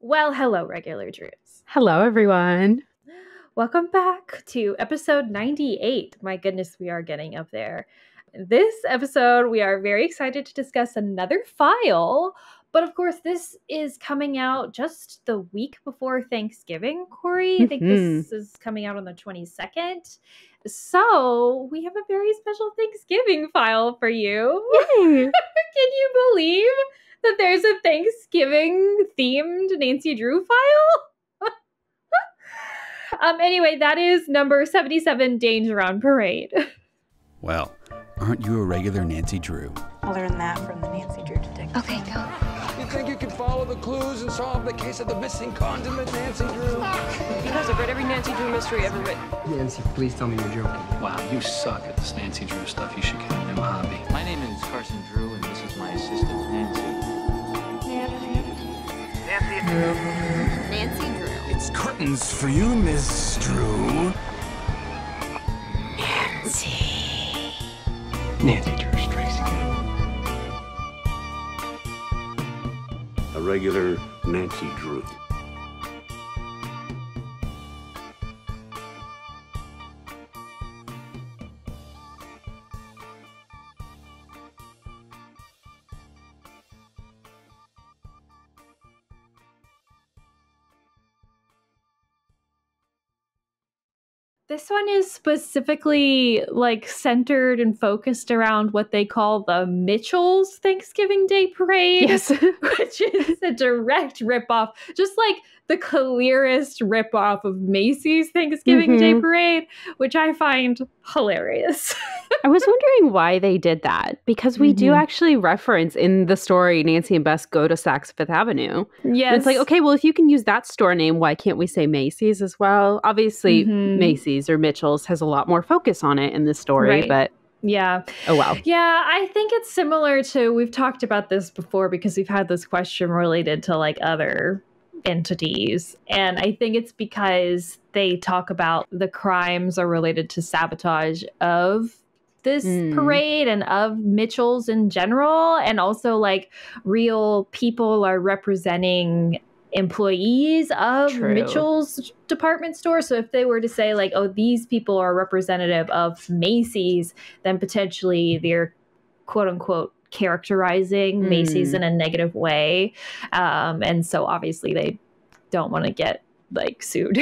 Well, hello, regular Drews. Hello, everyone. Welcome back to episode 98. My goodness, we are getting up there. This episode, we are very excited to discuss another file. But of course, this is coming out just the week before Thanksgiving, Corey. I think this is coming out on the 22nd. So we have a very special Thanksgiving file for you. Can you believe that there's a Thanksgiving-themed Nancy Drew file? Anyway, that is number 77, Danger on Parade. Well, aren't you a regular Nancy Drew? I learned that from the Nancy Drew detective. Okay, go. You think you can follow the clues and solve the case of the missing condiment, Nancy Drew? Because I've read every Nancy Drew mystery ever written. Nancy, please tell me you're joking. Wow, you suck at this Nancy Drew stuff. You should get a new hobby. My name is Carson Drew, and this is my assistant, Nancy. Nancy Drew. Nancy Drew. It's curtains for you, Miss Drew. Nancy. Nancy Drew strikes again. A regular Nancy Drew. This one is specifically like centered and focused around what they call the Mitchell's Thanksgiving Day Parade, yes. Which is a direct ripoff, just like the clearest ripoff of Macy's Thanksgiving Day Parade, which I find hilarious. I was wondering why they did that, because we do actually reference in the story Nancy and Bess go to Saks Fifth Avenue. Yes. And it's like, okay, well, if you can use that store name, why can't we say Macy's as well? Obviously, Macy's or Mitchell's has a lot more focus on it in this story, but... Yeah. Oh, wow. Yeah, I think it's similar to... We've talked about this before because we've had this question related to, like, other... entities. And I think it's because they talk about the crimes are related to sabotage of this parade and of Mitchell's in general. And also like real people are representing employees of Mitchell's department store. So if they were to say like, oh, these people are representative of Macy's, then potentially they're quote unquote characterizing Macy's in a negative way. And so obviously they don't want to get like sued.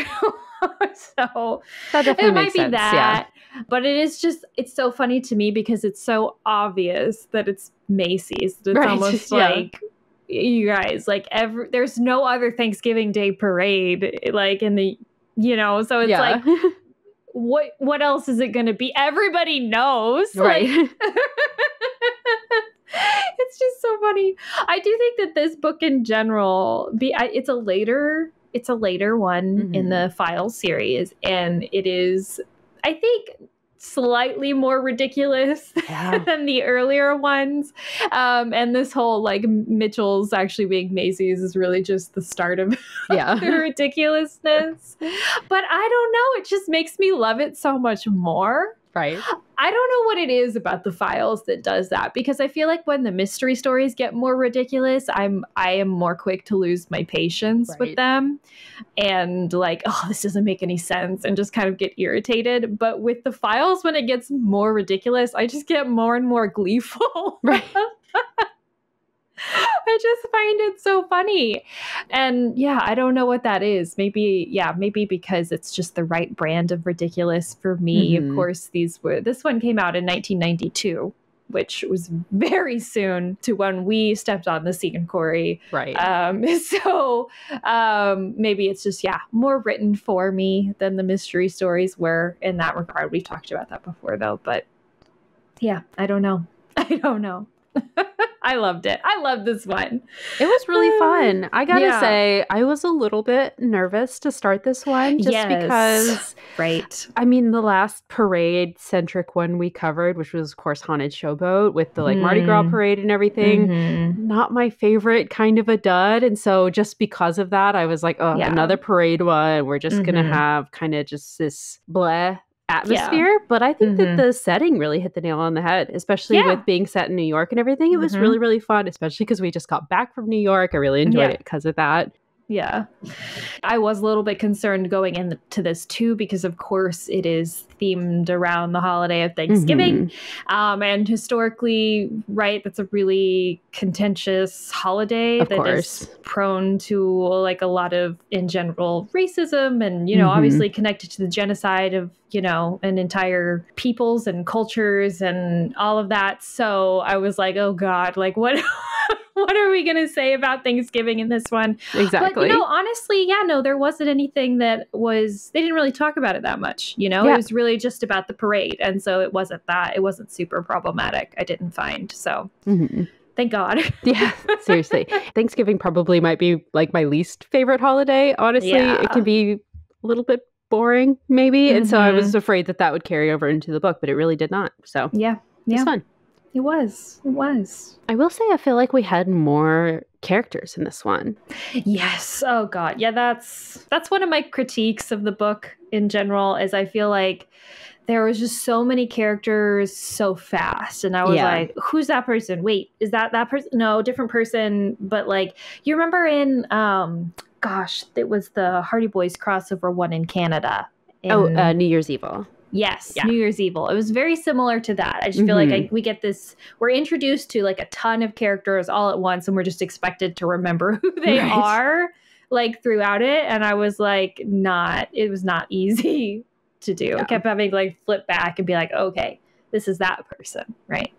So that definitely it might be sense, that. Yeah. But it is just, it's so funny to me because it's so obvious that it's Macy's. It's almost like, you guys, like there's no other Thanksgiving Day parade like in the, you know, so it's like, what else is it going to be? Everybody knows. Right. Like, it's just so funny. I do think that this book in general, it's a later one in the file series, and it is, I think, slightly more ridiculous than the earlier ones. And this whole like Mitchell's actually being Macy's is really just the start of the ridiculousness. But I don't know. It just makes me love it so much more. Right. I don't know what it is about the files that does that, because I feel like when the mystery stories get more ridiculous, I am more quick to lose my patience with them and like, oh, this doesn't make any sense, and just kind of get irritated. But with the files, when it gets more ridiculous, I just get more and more gleeful. Right. I just find it so funny. And yeah, I don't know what that is. Maybe because it's just the right brand of ridiculous for me. Of course, this one came out in 1992, which was very soon to when we stepped on the scene, Corey. Right. So maybe it's just, more written for me than the mystery stories were in that regard. We've talked about that before though, but yeah, I don't know. I loved it. I loved this one. It was really fun. I gotta say, I was a little bit nervous to start this one just because, I mean, the last parade-centric one we covered, which was, of course, Haunted Showboat with the like Mardi Gras parade and everything, not my favorite kind of a dud. And so just because of that, I was like, oh, another parade one. We're just going to have kind of just this bleh atmosphere, but I think that the setting really hit the nail on the head, especially with being set in New York and everything. It was really, really fun, especially because we just got back from New York. I really enjoyed it because of that. Yeah. I was a little bit concerned going into this too, because of course it is themed around the holiday of Thanksgiving. Mm-hmm. And historically, right, that's a really contentious holiday that is prone to like a lot of, in general, racism and, you know, mm-hmm. obviously connected to the genocide of, you know, an entire peoples and cultures and all of that. So I was like, oh God, like what... What are we going to say about Thanksgiving in this one? Exactly. But, you know, honestly, yeah, no, there wasn't anything that was, they didn't really talk about it that much, you know? Yeah. It was really just about the parade. And so it wasn't that. It wasn't super problematic, I didn't find. So mm-hmm. thank God. Yeah, seriously. Thanksgiving probably might be like my least favorite holiday. Honestly, yeah. It can be a little bit boring maybe. Mm-hmm. And so I was afraid that that would carry over into the book, but it really did not. So yeah. It was fun. It was. It was. I will say I feel like we had more characters in this one. Yes. Oh, God. Yeah, that's one of my critiques of the book in general is I feel like there was just so many characters so fast. And I was like, who's that person? Wait, is that person? No, different person. But like, you remember in, gosh, it was the Hardy Boys crossover one in Canada. New Year's Evil. Yes, yeah. New Year's Evil. It was very similar to that. I just feel mm-hmm. like we get this, we're introduced to like a ton of characters all at once and we're just expected to remember who they right. are like throughout it. And I was like, it was not easy to do. Yeah. I kept having to like flip back and be like, okay, this is that person, right?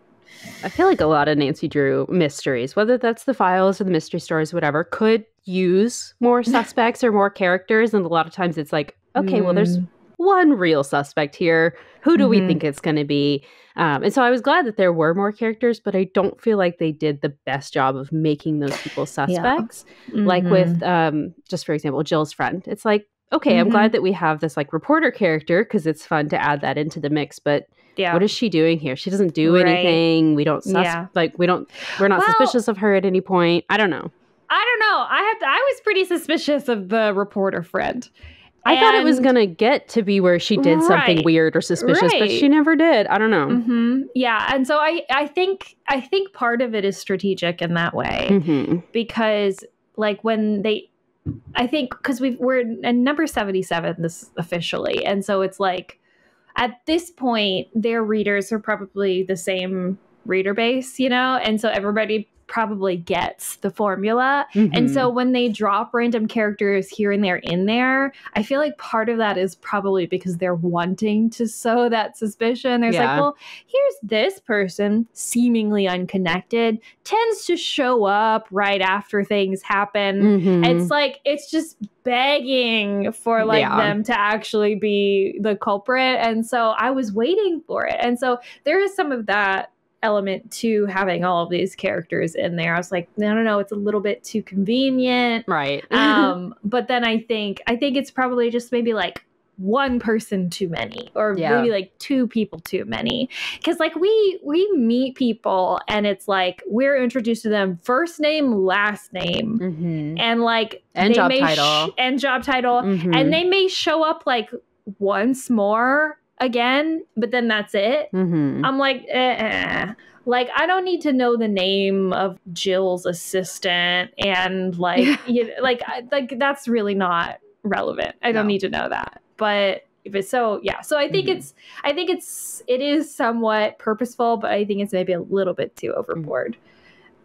I feel like a lot of Nancy Drew mysteries, whether that's the files or the mystery stores, whatever, could use more suspects or more characters. And a lot of times it's like, okay, well, there's one real suspect here. Who do mm-hmm. we think it's going to be? And so I was glad that there were more characters, but I don't feel like they did the best job of making those people suspects. Yeah. Mm-hmm. Like with, just for example, Jill's friend. It's like, okay, mm-hmm. I'm glad that we have this like reporter character because it's fun to add that into the mix. But what is she doing here? She doesn't do anything. We don't we're not suspicious of her at any point. I don't know. I was pretty suspicious of the reporter friend. I thought it was going to get to be where she did something weird or suspicious, but she never did. I don't know. Mm-hmm. Yeah. And so I think part of it is strategic in that way mm-hmm. because like when they, I think, because we're in number 77, this officially. And so it's like at this point, their readers are probably the same reader base, you know? And so everybody probably gets the formula. Mm-hmm. And so when they drop random characters here and there in there, I feel like part of that is probably because they're wanting to sow that suspicion. There's like, well, here's this person seemingly unconnected, tends to show up right after things happen. Mm-hmm. It's like, it's just begging for like them to actually be the culprit. And so I was waiting for it. And so there is some of that element to having all of these characters in there. I was like, no, it's a little bit too convenient. Right. But then I think it's probably just maybe like one person too many or maybe like two people too many. Because like we meet people and it's like we're introduced to them first name, last name mm-hmm. and like and job title mm-hmm. and they may show up like once more again, but then that's it. Mm-hmm. I'm like, like I don't need to know the name of Jill's assistant, and like, like that's really not relevant. I don't need to know that. But if it's so I think mm-hmm. it is somewhat purposeful, but I think it's maybe a little bit too overboard. Mm-hmm.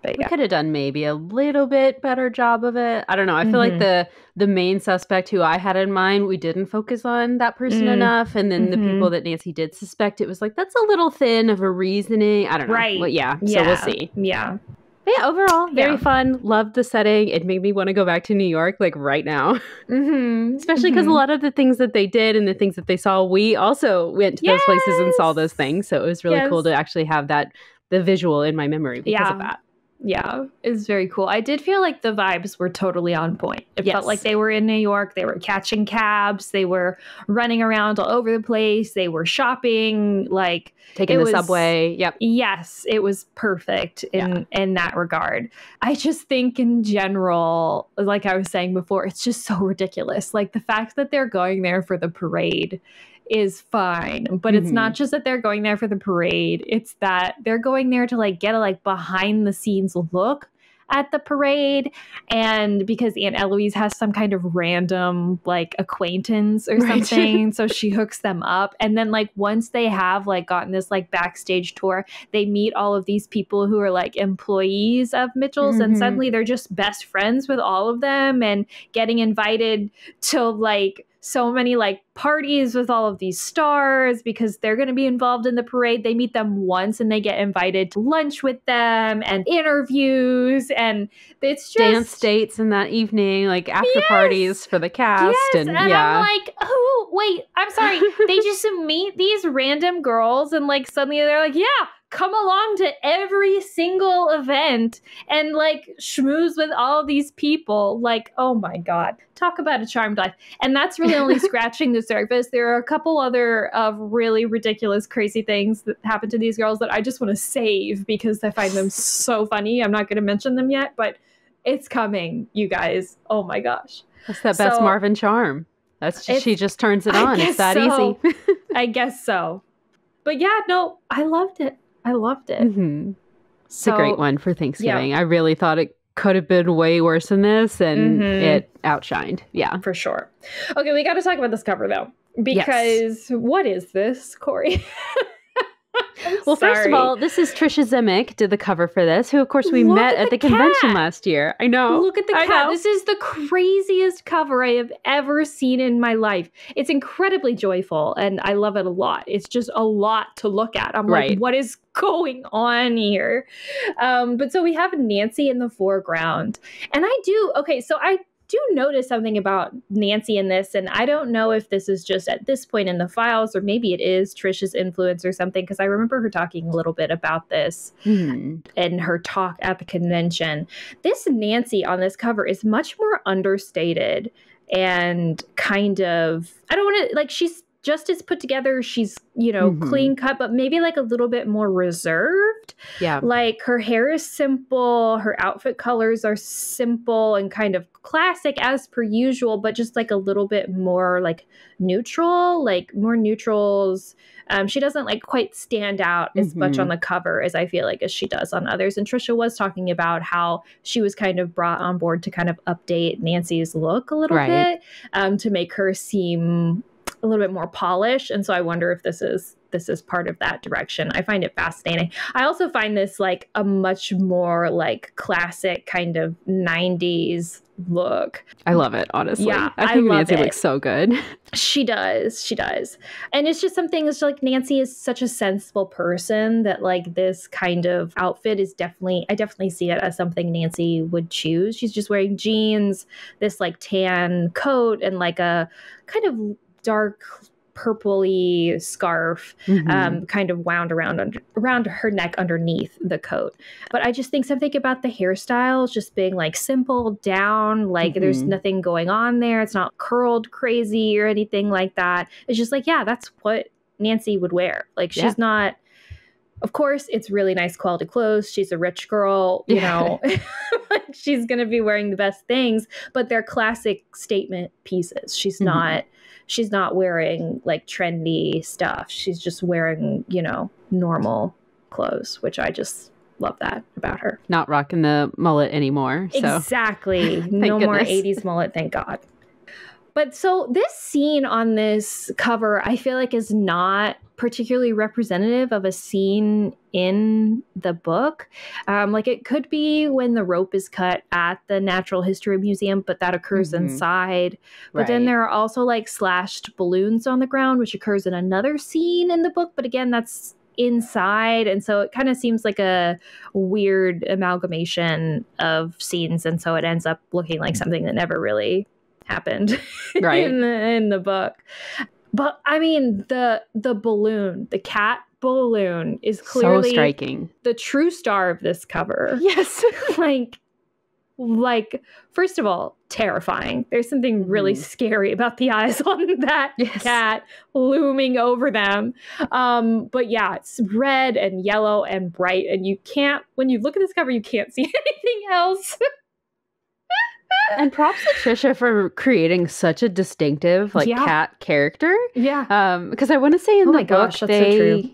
But we could have done maybe a little bit better job of it. I don't know. I feel mm-hmm. like the main suspect who I had in mind, we didn't focus on that person enough. And then mm-hmm. the people that Nancy did suspect, it was like, that's a little thin of a reasoning. I don't know. Right. But so we'll see. Yeah. But yeah, overall, very fun. Loved the setting. It made me want to go back to New York, like right now. Mm-hmm. Especially because mm-hmm. a lot of the things that they did and the things that they saw, we also went to those places and saw those things. So it was really cool to actually have the visual in my memory because of that. Yeah, it's very cool. I did feel like the vibes were totally on point. It felt like they were in New York. They were catching cabs. They were running around all over the place. They were shopping, like taking the subway. Yep. Yes, it was perfect in that regard. I just think in general, like I was saying before, it's just so ridiculous. Like the fact that they're going there for the parade is fine, but it's not just that they're going there for the parade. It's that they're going there to like get a like behind the scenes look at the parade, and because Aunt Eloise has some kind of random like acquaintance or something, right. So she hooks them up, and then like once they have like gotten this like backstage tour, they meet all of these people who are like employees of Mitchell's, mm-hmm. and suddenly they're just best friends with all of them and getting invited to like so many like parties with all of these stars because they're going to be involved in the parade. They meet them once and they get invited to lunch with them and interviews, and it's just dance dates in that evening, like after yes, parties for the cast. Yes, and yeah. I'm like, oh wait, I'm sorry. They just meet these random girls and like suddenly they're like, yeah, come along to every single event and like schmooze with all these people. Like, oh my God, talk about a charmed life. And that's really only scratching the surface. There are a couple other really ridiculous, crazy things that happen to these girls that I just want to save because I find them so funny. I'm not going to mention them yet, but it's coming, you guys. Oh my gosh. That's that Bess Marvin charm. That's just, she just turns it on. It's that easy. I guess so. But yeah, no, I loved it. I loved it. Mm-hmm. It's a great one for Thanksgiving. Yeah. I really thought it could have been way worse than this, and mm-hmm. it outshined. Yeah, for sure. Okay, we got to talk about this cover though, because yes. What is this, Corey? Well, sorry. First of all, this is Trisha Zemeck did the cover for this, who of course we met at the convention last year. I know. Look at the cat. This is the craziest cover I have ever seen in my life. It's incredibly joyful and I love it a lot. It's just a lot to look at. I'm right. Like, what is going on here? But so we have Nancy in the foreground. And I do notice something about Nancy in this, and I don't know if this is just at this point in the files or maybe it is Trisha's influence or something, because I remember her talking a little bit about this in her talk at the convention. This Nancy on this cover is much more understated and kind of, I don't want to, like, she's just as put together. She's, you know, clean cut, but maybe like a little bit more reserved. Yeah. Like her hair is simple. Her outfit colors are simple and kind of classic as per usual, but just like a little bit more like neutral, like more neutrals. She doesn't like quite stand out as much on the cover as I feel like as she does on others. And Trisha was talking about how she was kind of brought on board to kind of update Nancy's look a little bit to make her seem a little bit more polished. And so I wonder if this is part of that direction. I find it fascinating. I also find this like a much more like classic kind of 90s look. I love it, honestly. Yeah, I think Nancy looks so good. She does. She does. And it's just something, it's like Nancy is such a sensible person that like this kind of outfit is definitely, I definitely see it as something Nancy would choose. She's just wearing jeans, this like tan coat, and like a kind of dark purpley scarf kind of wound around her neck underneath the coat. But I just think something about the hairstyles just being like simple, down, like there's nothing going on there. It's not curled crazy or anything like that. It's just like, yeah, that's what Nancy would wear. Like she's not, of course, it's really nice quality clothes. She's a rich girl, you know, like she's going to be wearing the best things, but they're classic statement pieces. She's not wearing like trendy stuff. She's just wearing, you know, normal clothes, which I just love that about her. Not rocking the mullet anymore. So. Exactly. No goodness. More 80s mullet, thank God. But so this scene on this cover, I feel like is not particularly representative of a scene in the book. Like it could be when the rope is cut at the Natural History Museum, but that occurs inside. But then there are also like slashed balloons on the ground, which occurs in another scene in the book. But again, that's inside. And so it kind of seems like a weird amalgamation of scenes. And so it ends up looking like something that never really happened in the book. But I mean, the balloon, the cat balloon is clearly so striking. The true star of this cover. Yes. like, first of all, terrifying. There's something really scary about the eyes on that cat looming over them. But yeah, it's red and yellow and bright. And you can't, when you look at this cover, you can't see anything else. And props to Trisha for creating such a distinctive, like, cat character. Yeah. Because I want to say in the book, that's so true.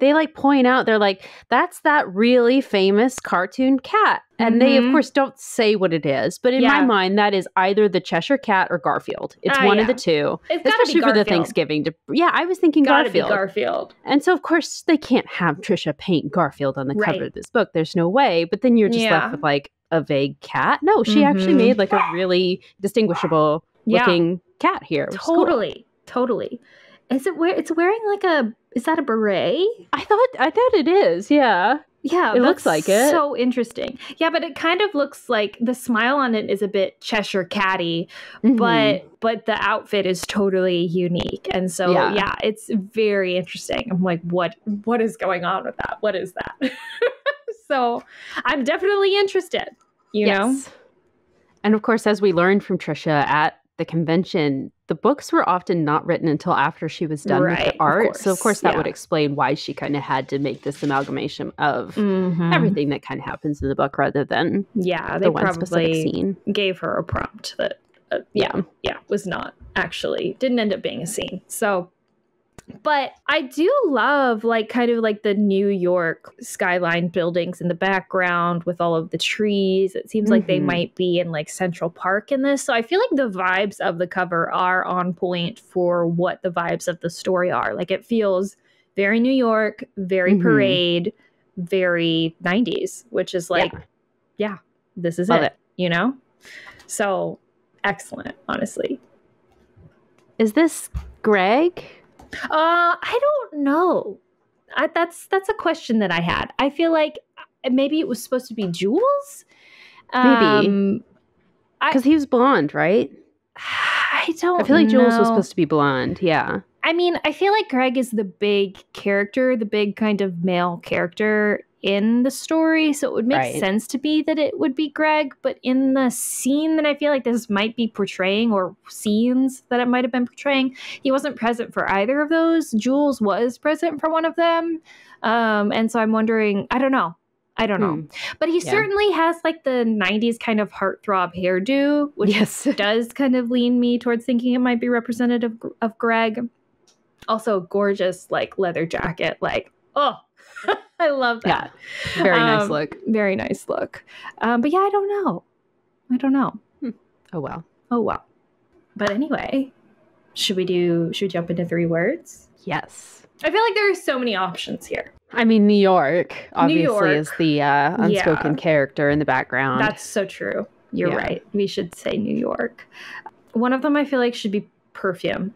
they like point out, they're like, that's that really famous cartoon cat. And they, of course, don't say what it is. But in my mind, that is either the Cheshire Cat or Garfield. It's one of the two. It's especially for the Thanksgiving. Yeah, I was thinking Garfield. And so, of course, they can't have Trisha paint Garfield on the cover of this book. There's no way. But then you're just left with like a vague cat. No, she actually made like a really distinguishable looking cat here. Totally. It's wearing like a, is that a beret? I thought it is. Yeah. Yeah. It looks like it. So interesting. Yeah. But it kind of looks like the smile on it is a bit Cheshire Catty, but the outfit is totally unique. And so, yeah, it's very interesting. I'm like, what is going on with that? What is that? So I'm definitely interested, you know? And of course, as we learned from Trisha at the convention, the books were often not written until after she was done with the art. So, of course, that would explain why she kind of had to make this amalgamation of everything that kind of happens in the book rather than the one specific scene. Gave her a prompt that, was not actually, didn't end up being a scene. So, but I do love like kind of like the New York skyline buildings in the background with all of the trees. It seems like they might be in like Central Park in this. So I feel like the vibes of the cover are on point for what the vibes of the story are. Like it feels very New York, very parade, very 90s, which is like, yeah this is it, you know? So excellent, honestly. Is this Greg? I don't know. That's a question that I had. I feel like maybe it was supposed to be Jules. Maybe. Because he was blonde, right? I feel like Jules was supposed to be blonde, yeah. I mean, I feel like Greg is the big character, the big kind of male character in the story. So it would make sense to be that it would be Greg. But in the scene that I feel like this might be portraying, or scenes that it might have been portraying, he wasn't present for either of those. Jules was present for one of them. And so I'm wondering, I don't know. But he certainly has like the 90s kind of heartthrob hairdo, which does kind of lean me towards thinking it might be representative of Greg. Also gorgeous like leather jacket, like, oh, I love that. Yeah. Very nice look. Very nice look. But yeah, I don't know. Oh well. But anyway, should we jump into 3 words? Yes. I feel like there are so many options here. I mean, New York obviously is the unspoken character in the background. That's so true. You're right. We should say New York. One of them I feel like should be perfume.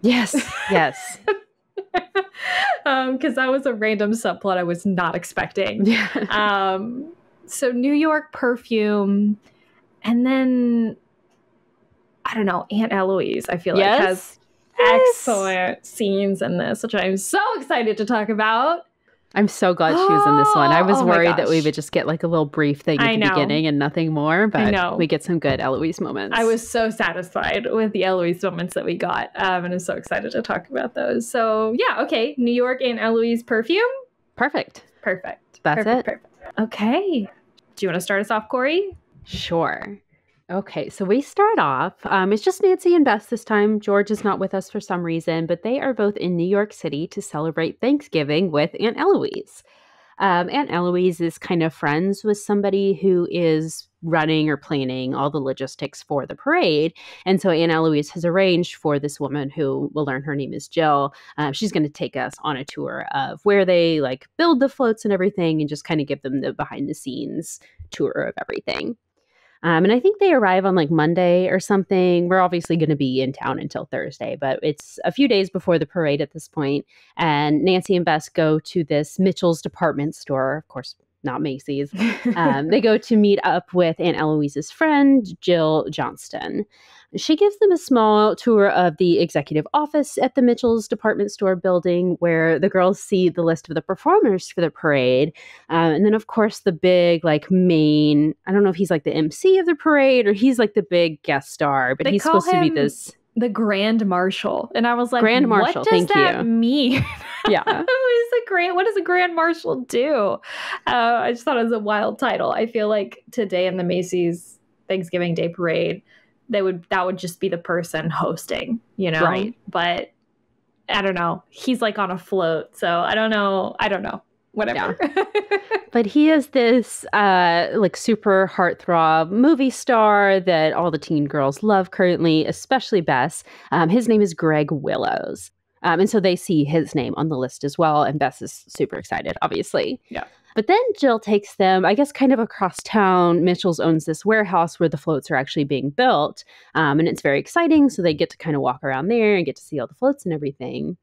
Yes. Because that was a random subplot I was not expecting. So New York perfume, and then I don't know, Aunt Eloise I feel like has excellent scenes in this, which I'm so excited to talk about. I'm so glad she was in this one. I was worried that we would just get like a little brief thing at the beginning and nothing more, but we get some good Eloise moments. I was so satisfied with the Eloise moments that we got, and I'm so excited to talk about those. So yeah, okay, New York and Eloise perfume. Perfect. That's perfect. Okay. Do you want to start us off, Corey? Sure. Okay, so we start off, it's just Nancy and Bess this time. George is not with us for some reason, but they are both in New York City to celebrate Thanksgiving with Aunt Eloise. Aunt Eloise is kind of friends with somebody who is running or planning all the logistics for the parade. And so Aunt Eloise has arranged for this woman who we'll learn her name is Jill. She's going to take us on a tour of where they like build the floats and everything and just kind of give them the behind the scenes tour of everything. And I think they arrive on like Monday or something. We're obviously going to be in town until Thursday, but it's a few days before the parade at this point. And Nancy and Bess go to this Mitchell's department store, of course, not Macy's. They go to meet up with Aunt Eloise's friend, Jill Johnston. She gives them a small tour of the executive office at the Mitchell's department store building, where the girls see the list of the performers for the parade. And then, of course, the big, like, main, I don't know if he's like the MC of the parade or he's like the big guest star, but he's supposed to be this. The Grand Marshal. And I was like, Grand Marshal, what does that mean? Yeah. What does a Grand Marshal do? I just thought it was a wild title. I feel like today in the Macy's Thanksgiving Day Parade, that would just be the person hosting, you know? Right. But I don't know. He's like on a float. So I don't know. Whatever. Yeah. But he is this like super heartthrob movie star that all the teen girls love currently, especially Bess. His name is Greg Willows. And so they see his name on the list as well. And Bess is super excited, obviously. Yeah. But then Jill takes them, I guess, kind of across town. Mitchell's owns this warehouse where the floats are actually being built. And it's very exciting. So they get to kind of walk around there and get to see all the floats and everything.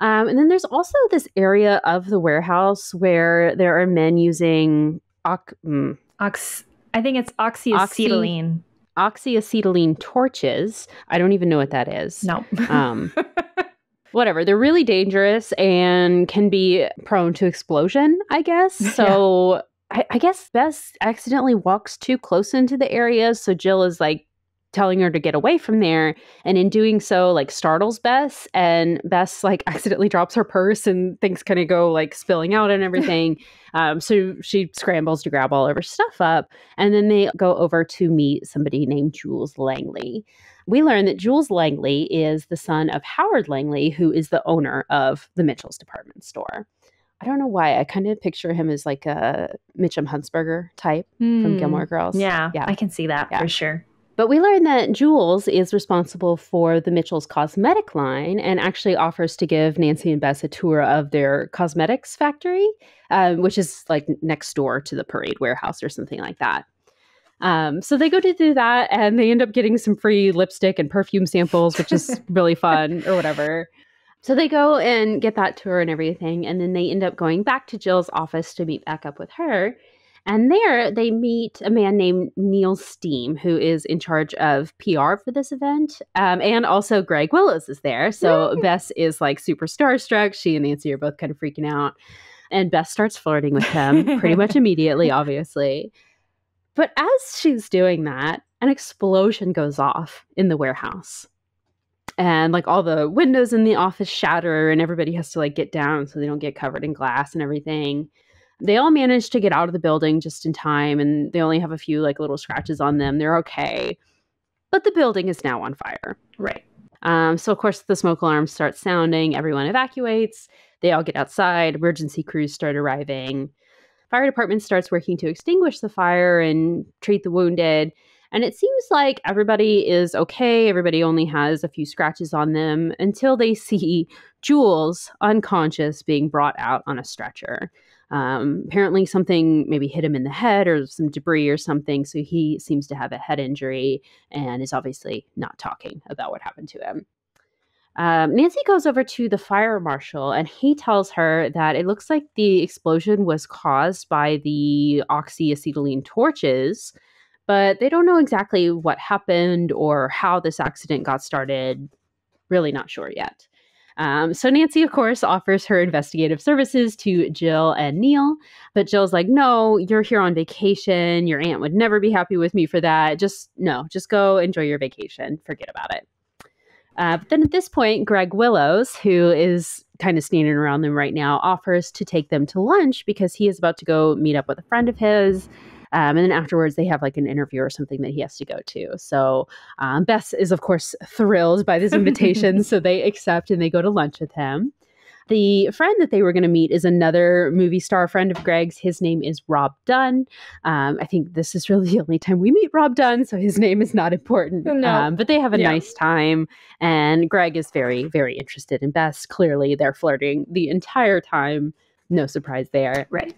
And then there's also this area of the warehouse where there are men using oxyacetylene torches. I don't even know what that is. No. Whatever. They're really dangerous and can be prone to explosion, I guess. So yeah. I guess Bess accidentally walks too close into the area. So Jill is like telling her to get away from there. And in doing so, like startles Bess. And Bess like accidentally drops her purse and things kind of go like spilling out and everything. So she scrambles to grab all of her stuff up. And then they go over to meet somebody named Jules Langley. We learn that Jules Langley is the son of Howard Langley, who is the owner of the Mitchell's department store. I don't know why. I kind of picture him as like a Mitchum Huntsberger type from Gilmore Girls. Yeah, I can see that for sure. But we learn that Jules is responsible for the Mitchell's cosmetic line and actually offers to give Nancy and Bess a tour of their cosmetics factory, which is like next door to the parade warehouse or something like that. So they go to do that and they end up getting some free lipstick and perfume samples, which is really fun or whatever. So they go and get that tour and everything. And then they end up going back to Jill's office to meet back up with her. And there they meet a man named Neil Steam, who is in charge of PR for this event. And also Greg Willows is there. So Bess is like super starstruck. She and Nancy are both kind of freaking out. And Bess starts flirting with him pretty much immediately, obviously. But as she's doing that, an explosion goes off in the warehouse. And like all the windows in the office shatter and everybody has to like get down so they don't get covered in glass and everything. They all manage to get out of the building just in time and they only have a few like little scratches on them. They're okay. But the building is now on fire. Right. So of course the smoke alarm starts sounding. Everyone evacuates. They all get outside. Emergency crews start arriving. Fire department starts working to extinguish the fire and treat the wounded. And it seems like everybody is okay. Everybody only has a few scratches on them until they see Jules unconscious being brought out on a stretcher. Apparently something maybe hit him in the head or some debris or something. So he seems to have a head injury and is obviously not talking about what happened to him. Nancy goes over to the fire marshal and he tells her that it looks like the explosion was caused by the oxyacetylene torches, but they don't know exactly what happened or how this accident got started. Really not sure yet. So Nancy, of course, offers her investigative services to Jill and Neil, but Jill's like, no, you're here on vacation. Your aunt would never be happy with me for that. Just go enjoy your vacation. Forget about it. But then at this point, Greg Willows, who is kind of standing around them right now, offers to take them to lunch because he is about to go meet up with a friend of his. And then afterwards, they have like an interview or something that he has to go to. So Bess is, of course, thrilled by this invitation. So they accept and they go to lunch with him. The friend that they were going to meet is another movie star friend of Greg's. His name is Rob Dunn. I think this is really the only time we meet Rob Dunn, so his name is not important. No. But they have a nice time, and Greg is very, very interested in Bess. Clearly, they're flirting the entire time. No surprise there. Right.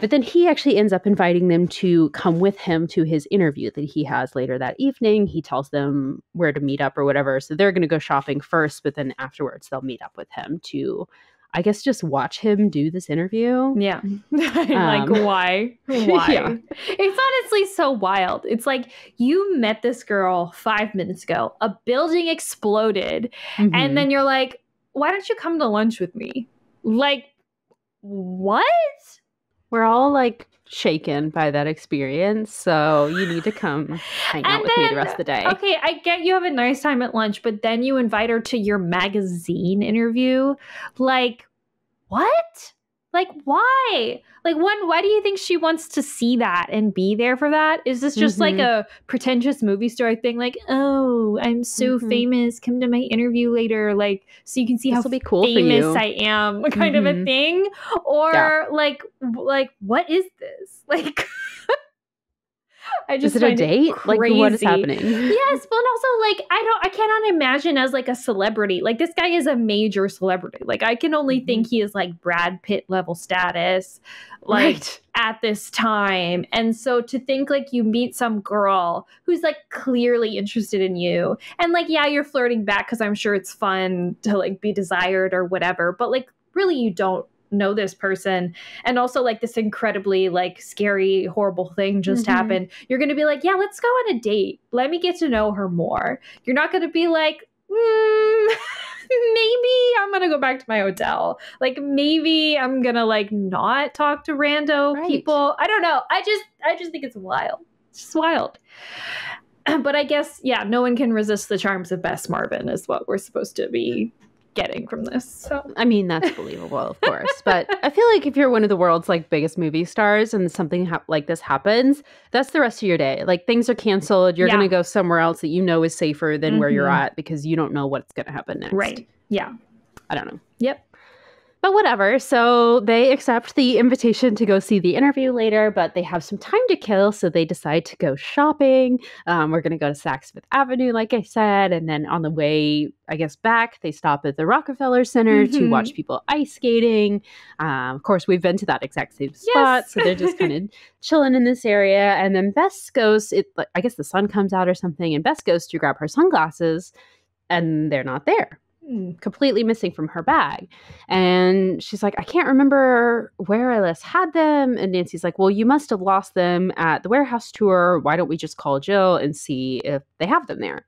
But then he actually ends up inviting them to come with him to his interview that he has later that evening. He tells them where to meet up or whatever. So they're going to go shopping first, but then afterwards they'll meet up with him to, I guess, just watch him do this interview. Yeah. Like, why? Why? Yeah. It's honestly so wild. It's like, you met this girl 5 minutes ago. A building exploded. Mm-hmm. And then you're like, why don't you come to lunch with me? Like, what? We're all like shaken by that experience. So you need to come hang out with me the rest of the day. Okay, I get you have a nice time at lunch, but then you invite her to your magazine interview. Like, what? Like, why? Like, one, why do you think she wants to see that and be there for that? Is this just like a pretentious movie star thing? Like, oh, I'm so famous. Come to my interview later. Like, so you can see how famous I am, kind of a thing. Or like, what is this? Like, I just find it a date? Crazy. Like, what is happening? Yes, but also, like, I cannot imagine as, like, a celebrity. Like, this guy is a major celebrity. Like, I can only think he is, like, Brad Pitt level status, like, at this time. And so to think, like, you meet some girl who's, like, clearly interested in you. And, like, yeah, you're flirting back because I'm sure it's fun to, like, be desired or whatever. But, like, really you don't know this person, and also like this incredibly like scary horrible thing just happened. You're gonna be like, yeah, let's go on a date, let me get to know her more. You're not gonna be like, maybe I'm gonna go back to my hotel, like maybe I'm gonna like not talk to rando people. I don't know, I just think it's wild. It's just wild. But I guess, yeah, no one can resist the charms of Bess Marvin is what we're supposed to be getting from this. So I mean, that's believable, of course, but I feel like if you're one of the world's like biggest movie stars and something like this happens, that's the rest of your day. Like, things are canceled, you're gonna go somewhere else that you know is safer than where you're at, because you don't know what's gonna happen next. I don't know. But whatever. So they accept the invitation to go see the interview later, but they have some time to kill, so they decide to go shopping. We're going to go to Saks Fifth Avenue, like I said, and then on the way, I guess, back, they stop at the Rockefeller Center to watch people ice skating. Of course, we've been to that exact same spot, so they're just kind of chilling in this area. And then Bess goes, I guess the sun comes out or something, and Bess goes to grab her sunglasses, and they're not there. Completely missing from her bag. And she's like, I can't remember where I last had them. And Nancy's like, well, you must have lost them at the warehouse tour. Why don't we just call Jill and see if they have them there?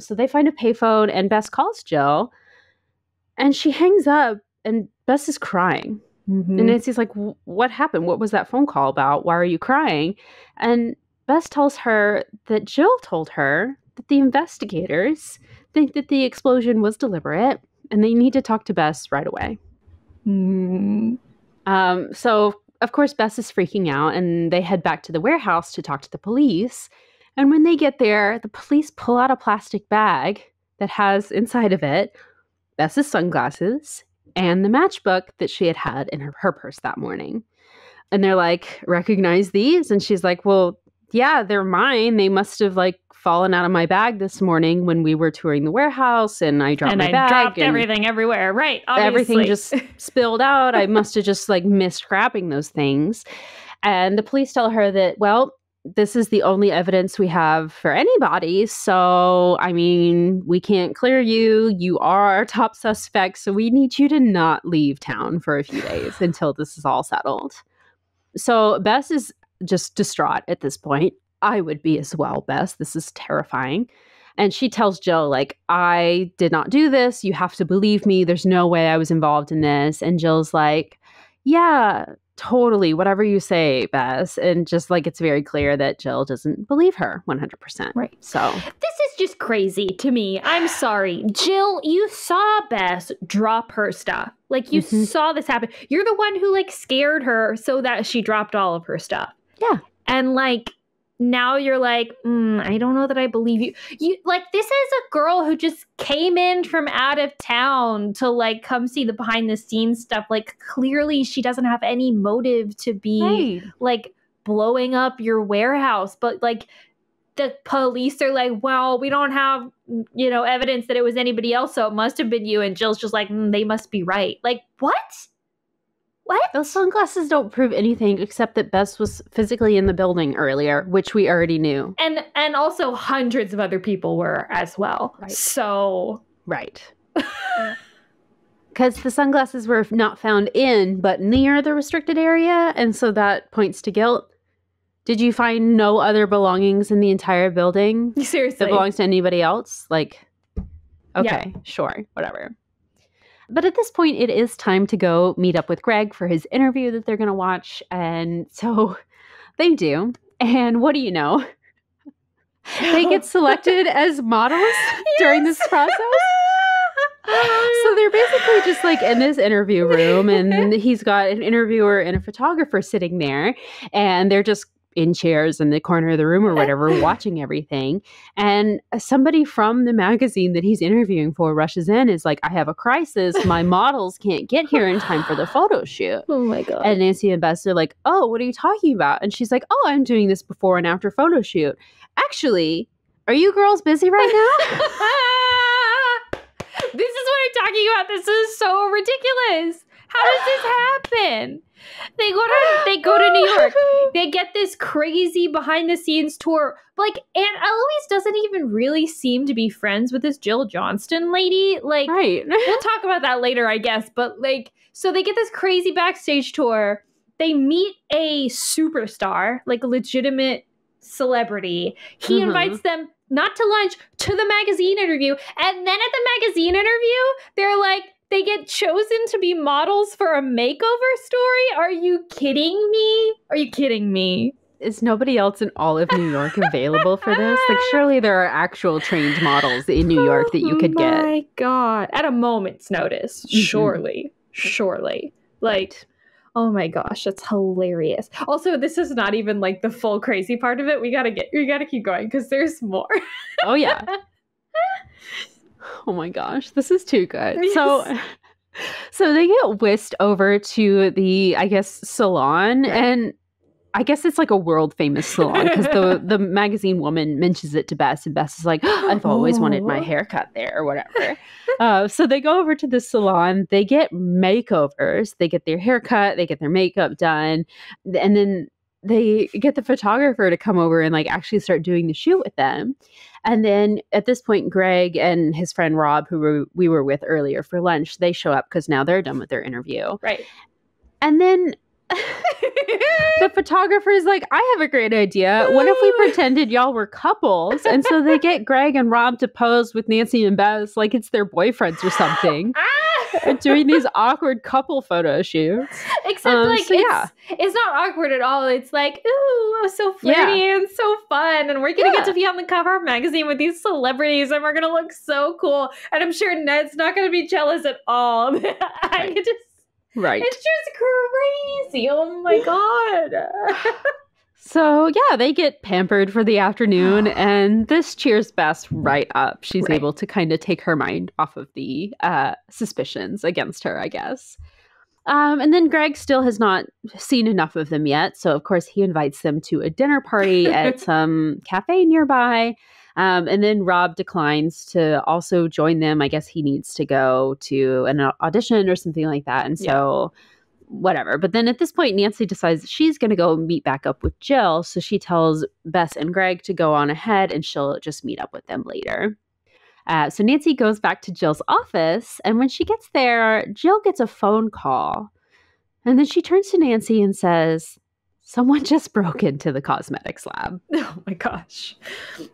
So they find a payphone, and Bess calls Jill, and she hangs up, and Bess is crying. And Nancy's like, what happened? What was that phone call about? Why are you crying? And Bess tells her that Jill told her that the investigators think that the explosion was deliberate and they need to talk to Bess right away. So, of course, Bess is freaking out, and they head back to the warehouse to talk to the police. And when they get there, the police pull out a plastic bag that has inside of it Bess's sunglasses and the matchbook that she had had in her purse that morning. And they're like, recognize these? And she's like, well, yeah, they're mine. They must have like fallen out of my bag this morning when we were touring the warehouse, and I dropped my bag. And I dropped everything everywhere. Right. Obviously. Everything just spilled out. I must have just like missed grabbing those things. And the police tell her that, well, this is the only evidence we have for anybody. So, I mean, we can't clear you. You are our top suspect. So we need you to not leave town for a few days until this is all settled. So Bess is just distraught at this point. I would be as well, Bess. This is terrifying. And she tells Jill, like, I did not do this. You have to believe me. There's no way I was involved in this. And Jill's like, yeah, totally. Whatever you say, Bess. And just like, it's very clear that Jill doesn't believe her 100%. Right. So this is just crazy to me. I'm sorry. Jill, you saw Bess drop her stuff. Like, you saw this happen. You're the one who like scared her so that she dropped all of her stuff. Yeah. And like, now you're like, I don't know that I believe you. Like, this is a girl who just came in from out of town to like come see the behind the scenes stuff. Like, clearly she doesn't have any motive to be like blowing up your warehouse. But like, the police are like, well, we don't have, you know, evidence that it was anybody else, so it must have been you. And Jill's just like, they must be right. Like, what? What? Those sunglasses don't prove anything except that Bess was physically in the building earlier, which we already knew. And also hundreds of other people were as well. Right. So. Right. Because the sunglasses were not found in, but near the restricted area. And so that points to guilt. Did you find no other belongings in the entire building? Seriously. That belongs to anybody else? Like, okay, sure, whatever. But at this point, it is time to go meet up with Greg for his interview that they're going to watch. And so they do. And what do you know? They get selected as models during this process. So they're basically just like in this interview room, and he's got an interviewer and a photographer sitting there, and they're just in chairs in the corner of the room or whatever, watching everything. And somebody from the magazine that he's interviewing for rushes in, is like, I have a crisis. My models can't get here in time for the photo shoot. Oh my God. And Nancy and Bess are like, oh, what are you talking about? And she's like, oh, I'm doing this before and after photo shoot. Actually, are you girls busy right now? This is what I'm talking about. This is so ridiculous. How does this happen? They go to New York. They get this crazy behind the scenes tour. Like, Aunt Eloise doesn't even really seem to be friends with this Jill Johnston lady. Like, right. We'll talk about that later, I guess. But like, so they get this crazy backstage tour. They meet a superstar, like a legitimate celebrity. He invites them not to lunch, to the magazine interview. And then at the magazine interview, they're like, they get chosen to be models for a makeover story? Are you kidding me? Are you kidding me? Is nobody else in all of New York available for this? Like, surely there are actual trained models in New York that you could get. Oh my God. At a moment's notice. Surely. Surely. Like, oh my gosh, that's hilarious. Also, this is not even like the full crazy part of it. We gotta keep going because there's more. Oh yeah. Oh my gosh, this is too good. Yes. So they get whisked over to the, I guess, salon. Right. And I guess it's like a world famous salon because the magazine woman mentions it to Bess, and Bess is like, oh, I've always wanted my haircut there or whatever. So they go over to the salon. They get makeovers. They get their haircut. They get their makeup done. And then they get the photographer to come over and like actually start doing the shoot with them. And then at this point, Greg and his friend Rob, who we were with earlier for lunch, they show up because now they're done with their interview. Right. And then the photographer is like, I have a great idea. What if we pretended y'all were couples? And so they get Greg and Rob to pose with Nancy and Bess like it's their boyfriends or something. Doing these awkward couple photo shoots. Except like, so it's not awkward at all. It's like, ooh, so flirty and so fun. And we're going to get to be on the cover of a magazine with these celebrities. And we're going to look so cool. And I'm sure Ned's not going to be jealous at all. It's just crazy. Oh my God. So yeah, they get pampered for the afternoon, and this cheers Bess right up. She's able to kind of take her mind off of the suspicions against her, I guess. And then Greg still has not seen enough of them yet. So of course he invites them to a dinner party at some cafe nearby. And then Rob declines to also join them. I guess he needs to go to an audition or something like that. And so whatever. But then at this point, Nancy decides she's going to go meet back up with Jill. So she tells Bess and Greg to go on ahead and she'll just meet up with them later. So Nancy goes back to Jill's office. And when she gets there, Jill gets a phone call. And then she turns to Nancy and says, someone just broke into the cosmetics lab. Oh my gosh.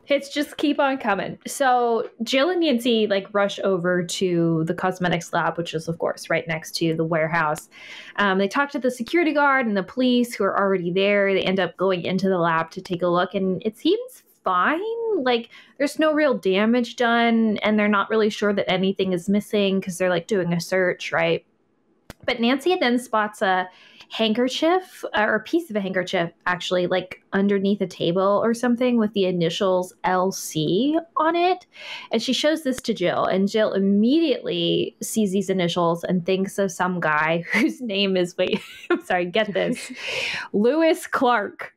It's just keep on coming. So Jill and Nancy like rush over to the cosmetics lab, which is of course right next to the warehouse. They talk to the security guard and the police who are already there. They end up going into the lab to take a look, and it seems fine. Like there's no real damage done, and they're not really sure that anything is missing because they're like doing a search, right? But Nancy then spots a handkerchief or a piece of a handkerchief actually like underneath a table or something with the initials LC on it. And she shows this to Jill, and Jill immediately sees these initials and thinks of some guy whose name is, wait, I'm sorry, get this, Lewis Clark.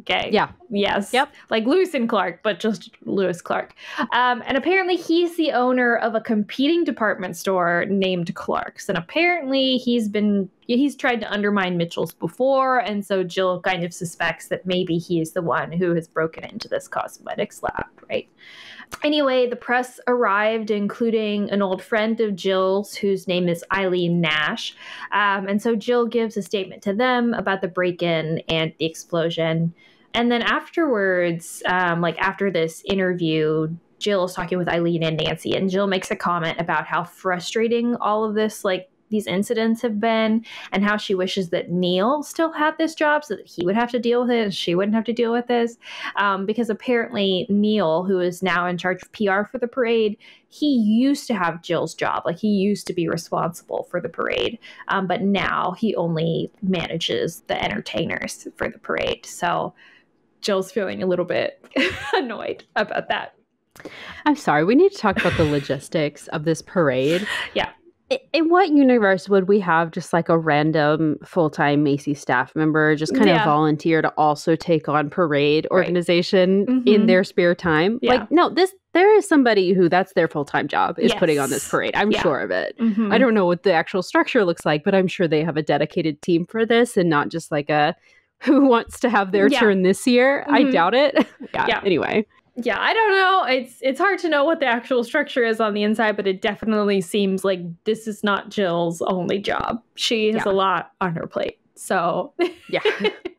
Okay. Yeah. Yes. Yep. Like Lewis and Clark, but just Lewis Clark. And apparently he's the owner of a competing department store named Clark's. And apparently he's tried to undermine Mitchell's before. And so Jill kind of suspects that maybe he is the one who has broken into this cosmetics lab, right? Anyway, the press arrived, including an old friend of Jill's whose name is Eileen Nash. And so Jill gives a statement to them about the break-in and the explosion. And then afterwards, like after this interview, Jill is talking with Eileen and Nancy, and Jill makes a comment about how frustrating all of this like these incidents have been, and how she wishes that Neil still had this job so that he would have to deal with it and she wouldn't have to deal with this. Because apparently Neil, who is now in charge of PR for the parade, he used to have Jill's job. Like, he used to be responsible for the parade. But now he only manages the entertainers for the parade. So Jill's feeling a little bit annoyed about that. I'm sorry. We need to talk about the logistics of this parade. Yeah. In what universe would we have just like a random full-time Macy's staff member just kind of volunteer to also take on parade organization in their spare time? Yeah. Like, no, there is somebody who that's their full-time job is putting on this parade. I'm sure of it. Mm-hmm. I don't know what the actual structure looks like, but I'm sure they have a dedicated team for this and not just like a who wants to have their turn this year. Mm-hmm. I doubt it. Anyway. Yeah, I don't know. It's hard to know what the actual structure is on the inside, but it definitely seems like this is not Jill's only job. She has a lot on her plate. So, yeah.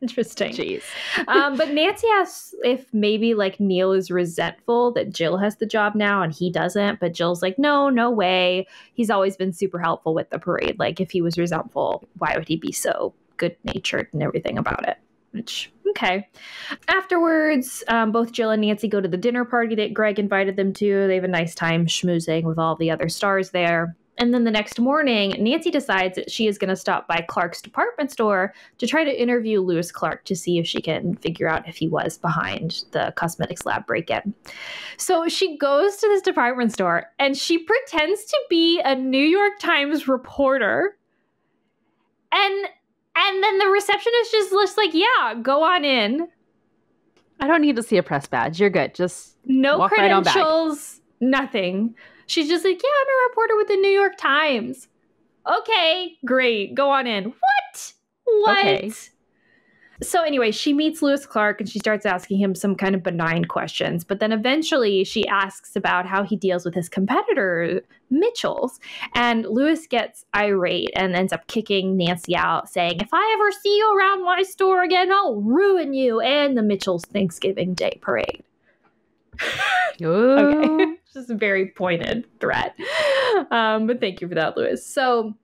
Interesting. Jeez. But Nancy asks if maybe like Neil is resentful that Jill has the job now and he doesn't. But Jill's like, no way. He's always been super helpful with the parade. Like, if he was resentful, why would he be so good-natured and everything about it? Which, okay. Afterwards, both Jill and Nancy go to the dinner party that Greg invited them to. They have a nice time schmoozing with all the other stars there. And then the next morning, Nancy decides that she is going to stop by Clark's department store to try to interview Lewis Clark to see if she can figure out if he was behind the cosmetics lab break-in. So she goes to this department store and she pretends to be a New York Times reporter. And then the receptionist just looks like, yeah, go on in. I don't need to see a press badge. You're good. Just no walk credentials, right on back. Nothing. She's just like, yeah, I'm a reporter with the New York Times. Okay, great. Go on in. What? Okay. So anyway, she meets Lewis Clark and she starts asking him some kind of benign questions. But then eventually she asks about how he deals with his competitor, Mitchell's. And Lewis gets irate and ends up kicking Nancy out, saying, if I ever see you around my store again, I'll ruin you and the Mitchell's Thanksgiving Day Parade. Okay. Just a very pointed threat. But thank you for that, Lewis. So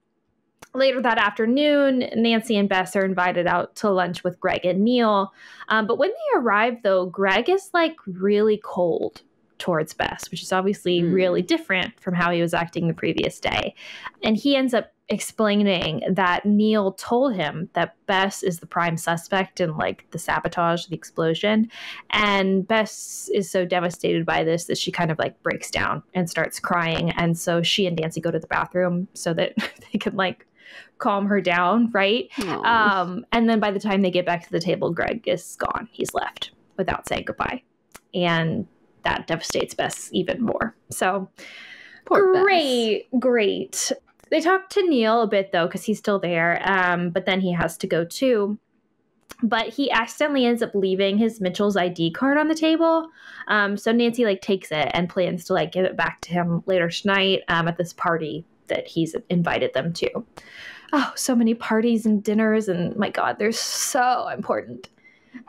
later that afternoon, Nancy and Bess are invited out to lunch with Greg and Neil. But when they arrive, though, Greg is like really cold towards Bess, which is obviously really different from how he was acting the previous day. And he ends up explaining that Neil told him that Bess is the prime suspect in like the sabotage, the explosion. And Bess is so devastated by this that she kind of like breaks down and starts crying. And so she and Nancy go to the bathroom so that they can like calm her down, right? And then by the time they get back to the table, Greg is gone. He's left without saying goodbye. And that devastates Bess even more. So Poor Bess. They talk to Neil a bit, though, because he's still there. But then he has to go, too. But he accidentally ends up leaving his Mitchell's ID card on the table. So Nancy, like, takes it and plans to, like, give it back to him later tonight at this party that he's invited them to. Oh, so many parties and dinners. And, my God, they're so important.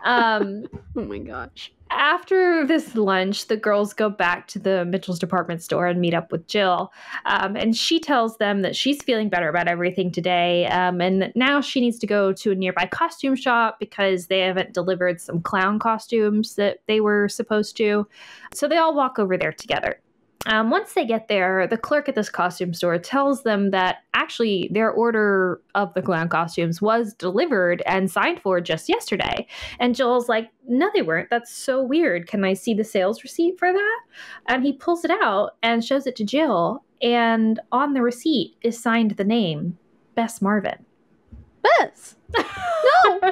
Oh, my gosh. After this lunch, the girls go back to the Mitchell's department store and meet up with Jill. And she tells them that she's feeling better about everything today. And that now she needs to go to a nearby costume shop because they haven't delivered some clown costumes that they were supposed to. So they all walk over there together. Once they get there, the clerk at this costume store tells them that actually their order of the clown costumes was delivered and signed for just yesterday. And Joel's like, no, they weren't. That's so weird. Can I see the sales receipt for that? And he pulls it out and shows it to Jill. And on the receipt is signed the name Bess Marvin. Bess! No!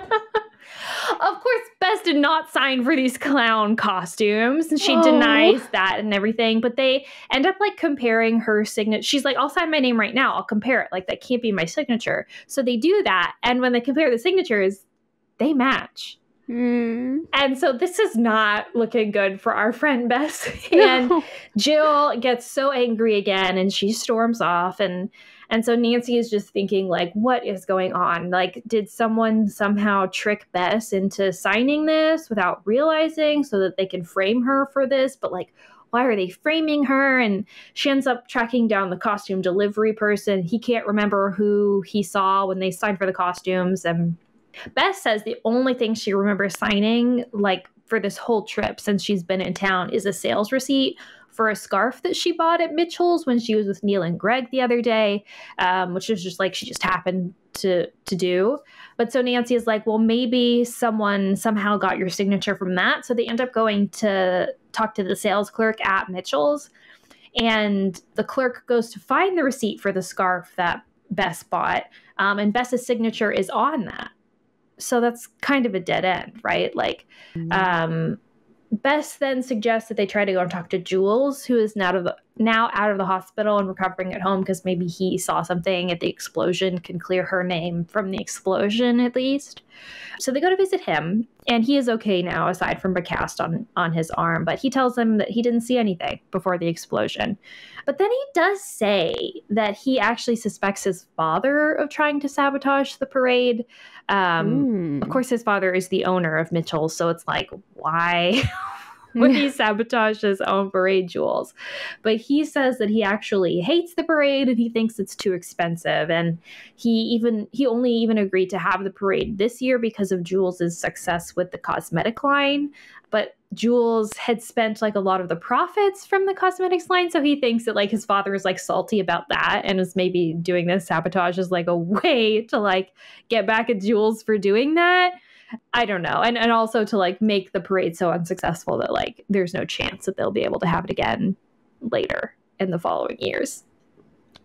Of course, Bess did not sign for these clown costumes, and she denies that and everything, but they end up, like, comparing her signature. She's like, I'll sign my name right now. I'll compare it. Like, that can't be my signature. So they do that, and when they compare the signatures, they match. And so this is not looking good for our friend Bess. And Jill gets so angry again, and she storms off, and so Nancy is just thinking, like, what is going on? Like, did someone somehow trick Bess into signing this without realizing so that they can frame her for this? But, like, why are they framing her? And she ends up tracking down the costume delivery person. He can't remember who he saw when they signed for the costumes. And Bess says the only thing she remembers signing, like for this whole trip since she's been in town, is a sales receipt for a scarf that she bought at Mitchell's when she was with Neil and Greg the other day, which was just like she just happened to do. But so Nancy is like, well, maybe someone somehow got your signature from that. So they end up going to talk to the sales clerk at Mitchell's. And the clerk goes to find the receipt for the scarf that Bess bought. And Bess's signature is on that. So that's kind of a dead end, right? Like, Bess then suggests that they try to go and talk to Jules, who is now out of the hospital and recovering at home, because maybe he saw something at the explosion, can clear her name from the explosion at least. So they go to visit him, and he is okay now, aside from a cast on his arm. But he tells them that he didn't see anything before the explosion. But then he does say that he actually suspects his father of trying to sabotage the parade. Of course, his father is the owner of Mitchell's, so it's like, why would he sabotage his own parade, Jules? But he says that he actually hates the parade and he thinks it's too expensive. And he only agreed to have the parade this year because of Jules's success with the cosmetic line. But Jules had spent like a lot of the profits from the cosmetics line. So he thinks that like his father is like salty about that and is maybe doing this sabotage as like a way to like get back at Jules for doing that. I don't know. And also to like make the parade so unsuccessful that like there's no chance that they'll be able to have it again later in the following years.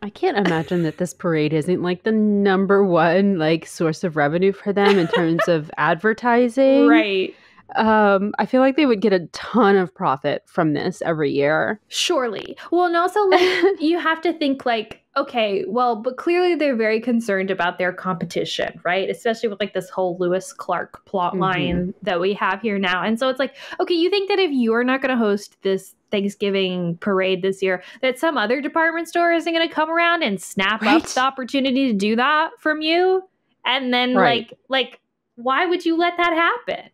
I can't imagine that this parade isn't like the number one like source of revenue for them in terms of advertising. Right. I feel like they would get a ton of profit from this every year. Surely. Well, and also like, you have to think like, okay, well, but clearly they're very concerned about their competition, right? Especially with like this whole Lewis Clark plot line that we have here now. And so it's like, okay, you think that if you're not going to host this Thanksgiving parade this year, that some other department store isn't going to come around and snap up the opportunity to do that from you? And then like, why would you let that happen?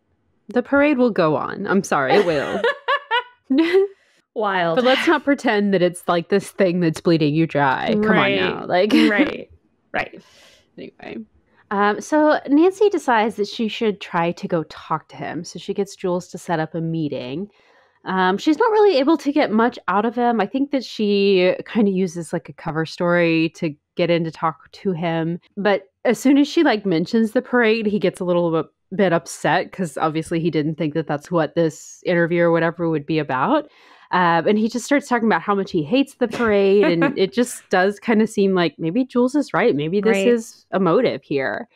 The parade will go on. I'm sorry, it will. Wild. But let's not pretend that it's like this thing that's bleeding you dry. Come on now. Like Right. Anyway. So Nancy decides that she should try to go talk to him. So she gets Jules to set up a meeting. She's not really able to get much out of him. I think that she kind of uses like a cover story to get in to talk to him. But as soon as she like mentions the parade, he gets a little bit upset because obviously he didn't think that that's what this interview or whatever would be about. And he just starts talking about how much he hates the parade. And it just does kind of seem like maybe Jules is right. Maybe this is a motive here.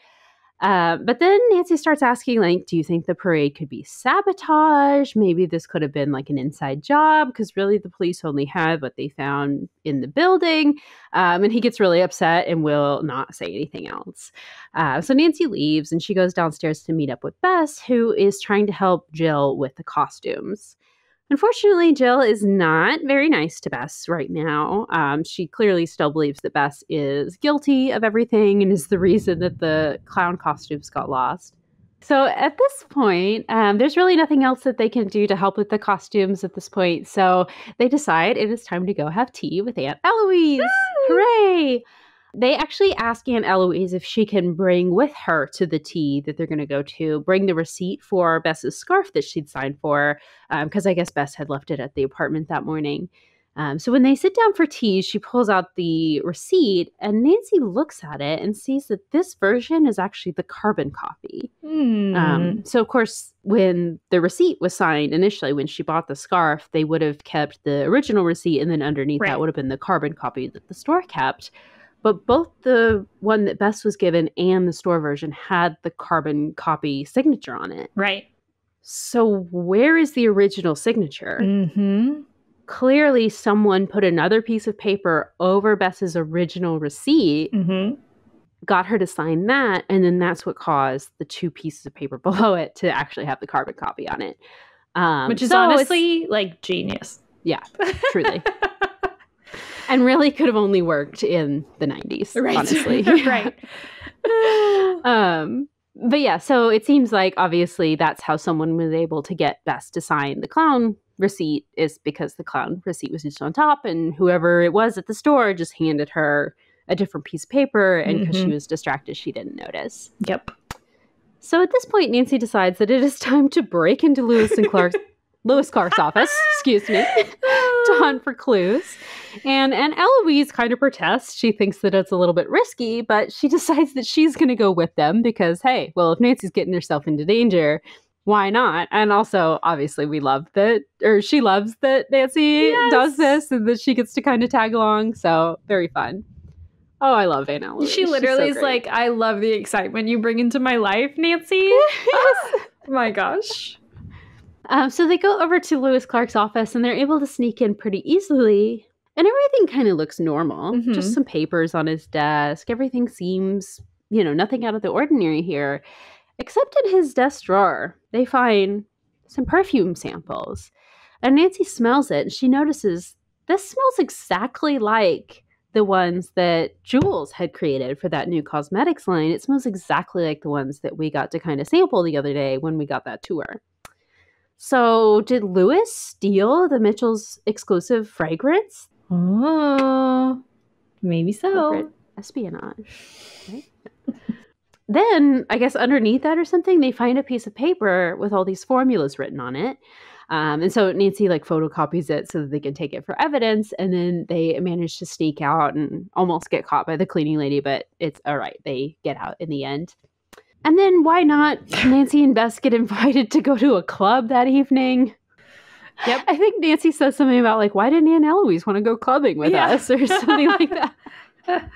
But then Nancy starts asking, like, do you think the parade could be sabotage? Maybe this could have been like an inside job because really the police only had what they found in the building. And he gets really upset and will not say anything else. So Nancy leaves and she goes downstairs to meet up with Bess, who is trying to help Jill with the costumes. Unfortunately, Jill is not very nice to Bess right now. She clearly still believes that Bess is guilty of everything and is the reason that the clown costumes got lost. So at this point, there's really nothing else that they can do to help with the costumes at this point. So they decide it is time to go have tea with Aunt Eloise. Yay! Hooray! They actually ask Aunt Eloise if she can bring with her to the tea that they're going to go to, bring the receipt for Bess's scarf that she'd signed for, because I guess Bess had left it at the apartment that morning. So when they sit down for tea, she pulls out the receipt, and Nancy looks at it and sees that this version is actually the carbon copy. So, of course, when the receipt was signed initially, when she bought the scarf, they would have kept the original receipt, and then underneath that would have been the carbon copy that the store kept. But both the one that Bess was given and the store version had the carbon copy signature on it. Right. So where is the original signature? Clearly someone put another piece of paper over Bess's original receipt, got her to sign that, and then that's what caused the two pieces of paper below it to actually have the carbon copy on it. Which is honestly like genius. Yeah, truly. And really could have only worked in the 90s, honestly. But yeah, so it seems like obviously that's how someone was able to get Bess to sign the clown receipt is because the clown receipt was just on top, and whoever it was at the store just handed her a different piece of paper, and because she was distracted, she didn't notice. Yep. So at this point, Nancy decides that it is time to break into Lewis Clark's office, excuse me, to hunt for clues. And Eloise kind of protests. She thinks that it's a little bit risky, but she decides that she's going to go with them because, hey, well, if Nancy's getting herself into danger, why not? And also, obviously, we love that, or she loves that Nancy does this and that she gets to kind of tag along. So very fun. Oh, I love Aunt Eloise. She literally is like, I love the excitement you bring into my life, Nancy. Oh my gosh. So they go over to Lewis Clark's office, and they're able to sneak in pretty easily. And everything kind of looks normal. Just some papers on his desk. Everything seems, you know, nothing out of the ordinary here. Except in his desk drawer, they find some perfume samples. And Nancy smells it, and she notices this smells exactly like the ones that Jules had created for that new cosmetics line. It smells exactly like the ones that we got to kind of sample the other day when we got that tour. So did Lewis steal the Mitchell's exclusive fragrance? Oh, maybe so. Corporate espionage. Right? Then, I guess underneath that or something, they find a piece of paper with all these formulas written on it. And so Nancy like photocopies it so that they can take it for evidence. And then they manage to sneak out and almost get caught by the cleaning lady. But it's all right. They get out in the end. And then why not Nancy and Bess get invited to go to a club that evening? Yep. I think Nancy says something about like, why didn't Aunt Eloise want to go clubbing with us or something like that?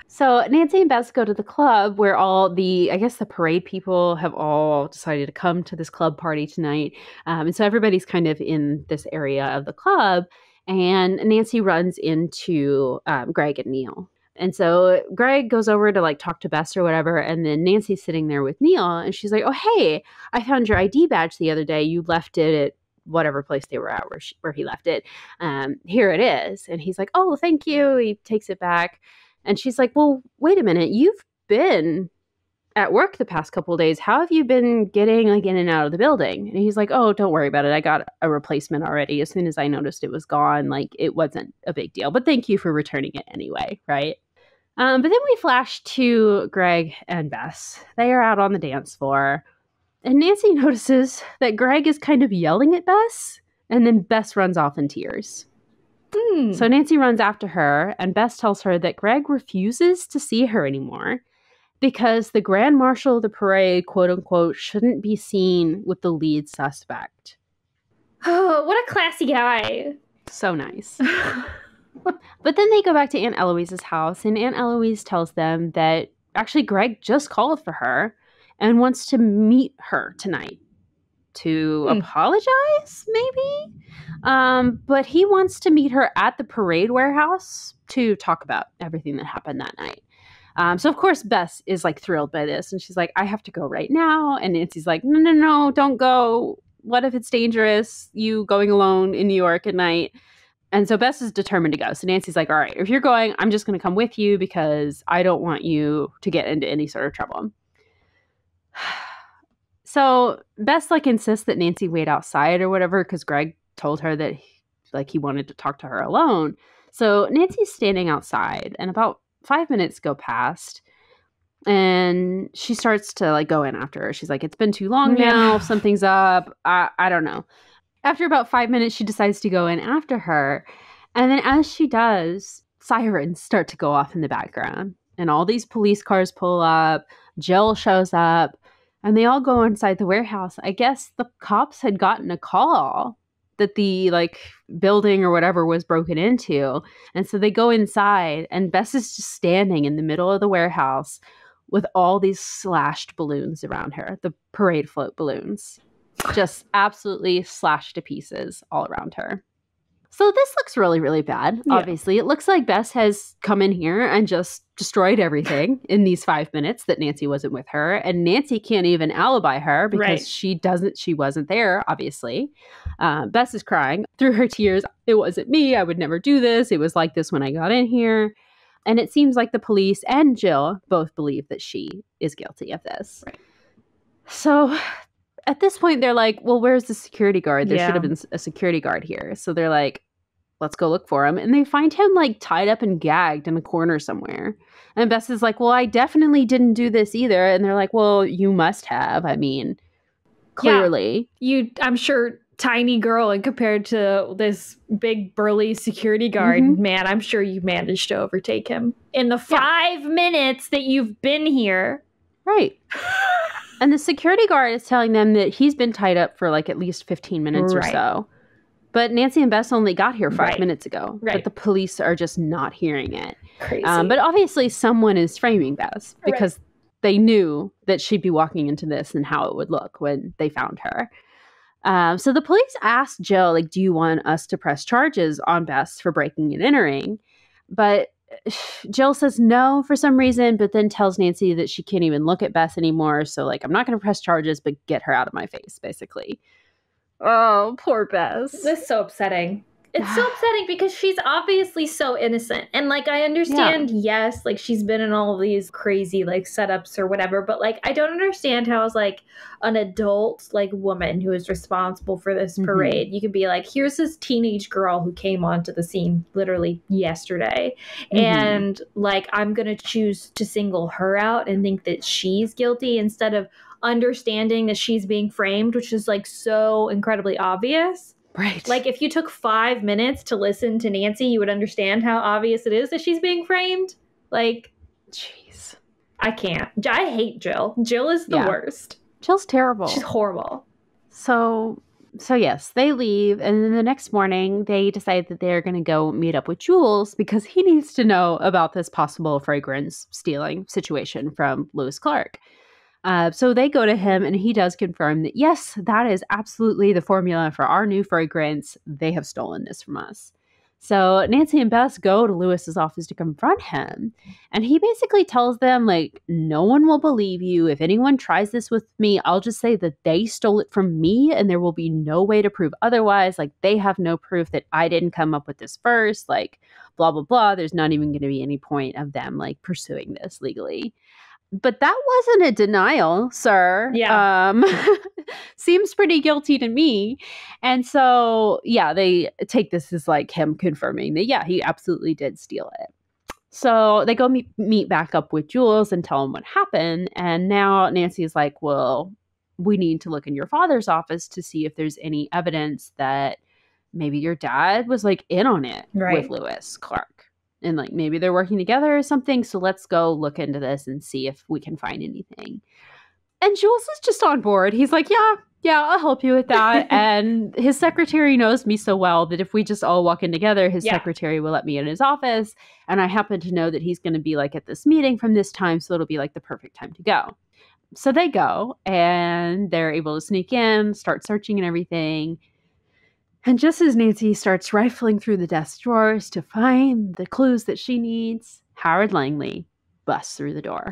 So Nancy and Bess go to the club where all the, I guess the parade people have all decided to come to this club party tonight. And so everybody's kind of in this area of the club, and Nancy runs into Greg and Neil. And so Greg goes over to like talk to Bess or whatever. And then Nancy's sitting there with Neil, and she's like, oh, hey, I found your ID badge the other day. You left it at whatever place they were at where he left it. Here it is. And he's like, oh, thank you. He takes it back. And she's like, well, wait a minute. You've been at work the past couple of days. How have you been getting like in and out of the building? And he's like, oh, don't worry about it. I got a replacement already. As soon as I noticed it was gone, like it wasn't a big deal. But thank you for returning it anyway, right? But then we flash to Greg and Bess. They are out on the dance floor. And Nancy notices that Greg is kind of yelling at Bess. And then Bess runs off in tears. So Nancy runs after her, and Bess tells her that Greg refuses to see her anymore because the grand marshal of the parade, quote unquote, shouldn't be seen with the lead suspect. Oh, what a classy guy. So nice. But then they go back to Aunt Eloise's house, and Aunt Eloise tells them that actually Greg just called for her and wants to meet her tonight to apologize, maybe? But he wants to meet her at the parade warehouse to talk about everything that happened that night. So, of course, Bess is like thrilled by this, and she's like, I have to go right now. And Nancy's like, no, no, no, don't go. What if it's dangerous? You going alone in New York at night? And so Bess is determined to go. So Nancy's like, all right, if you're going, I'm just going to come with you because I don't want you to get into any sort of trouble. So Bess like insists that Nancy wait outside or whatever because Greg told her that he wanted to talk to her alone. So Nancy's standing outside, and about 5 minutes go past, and she starts to like go in after her. She's like, it's been too long now. Something's up. I don't know. After about 5 minutes, she decides to go in after her. And then as she does, sirens start to go off in the background. And all these police cars pull up. Jill shows up. And they all go inside the warehouse. I guess the cops had gotten a call that the building or whatever was broken into. And so they go inside. And Bess is just standing in the middle of the warehouse with all these slashed balloons around her. The parade float balloons. Just absolutely slashed to pieces all around her. So this looks really, really bad, obviously. It looks like Bess has come in here and just destroyed everything in these 5 minutes that Nancy wasn't with her. And Nancy can't even alibi her because she wasn't there, obviously. Bess is crying through her tears. It wasn't me. I would never do this. It was like this when I got in here. And it seems like the police and Jill both believe that she is guilty of this. Right. So at this point, they're like, well, where's the security guard? There should have been a security guard here. So they're like, let's go look for him. And they find him like tied up and gagged in a corner somewhere. And Bess is like, well, I definitely didn't do this either. And they're like, well, you must have. I mean, clearly. Yeah, I'm sure tiny girl and compared to this big burly security guard, man, I'm sure you managed to overtake him in the 5 minutes that you've been here. Right. And the security guard is telling them that he's been tied up for like at least 15 minutes or so. But Nancy and Bess only got here 5 minutes ago. Right. But the police are just not hearing it. Crazy. But obviously someone is framing Bess because they knew that she'd be walking into this and how it would look when they found her. So the police asked Jill, like, do you want us to press charges on Bess for breaking and entering? But Jill says no for some reason, but then tells Nancy that she can't even look at Bess anymore. So, like, I'm not going to press charges, but get her out of my face, basically. Oh, poor Bess. This is so upsetting. It's so upsetting because she's obviously so innocent. And, like, I understand, yes, like, she's been in all these crazy, like, setups or whatever. But, like, I don't understand how, as, like, an adult, like, woman who is responsible for this parade, you could be like, here's this teenage girl who came onto the scene literally yesterday. And, like, I'm going to choose to single her out and think that she's guilty instead of understanding that she's being framed, which is, like, so incredibly obvious. Right. Like, if you took 5 minutes to listen to Nancy, you would understand how obvious it is that she's being framed. Like, jeez. I can't. I hate Jill. Jill is the worst. Jill's terrible. She's horrible. So yes, they leave. And then the next morning, they decide that they're going to go meet up with Jules because he needs to know about this possible fragrance stealing situation from Lewis Clark. So they go to him, and he does confirm that, yes, that is absolutely the formula for our new fragrance. They have stolen this from us. So Nancy and Bess go to Lewis's office to confront him. And he basically tells them, like, no one will believe you. If anyone tries this with me, I'll just say that they stole it from me, and there will be no way to prove otherwise. Like, they have no proof that I didn't come up with this first. Like, blah, blah, blah. There's not even going to be any point of them, like, pursuing this legally. But that wasn't a denial, sir. Yeah. Seems pretty guilty to me. And so, yeah, they take this as like him confirming that, yeah, he absolutely did steal it. So they go meet back up with Jules and tell him what happened. And now Nancy is like, well, we need to look in your father's office to see if there's any evidence that maybe your dad was like in on it with Lewis Clark. And like maybe they're working together or something. So let's go look into this and see if we can find anything. And Jules is just on board. He's like, yeah, I'll help you with that. And his secretary knows me so well that if we just all walk in together, his secretary will let me in his office. And I happen to know that he's going to be like at this meeting from this time. So it'll be like the perfect time to go. So they go and they're able to sneak in, start searching and everything. And just as Nancy starts rifling through the desk drawers to find the clues that she needs, Howard Langley busts through the door.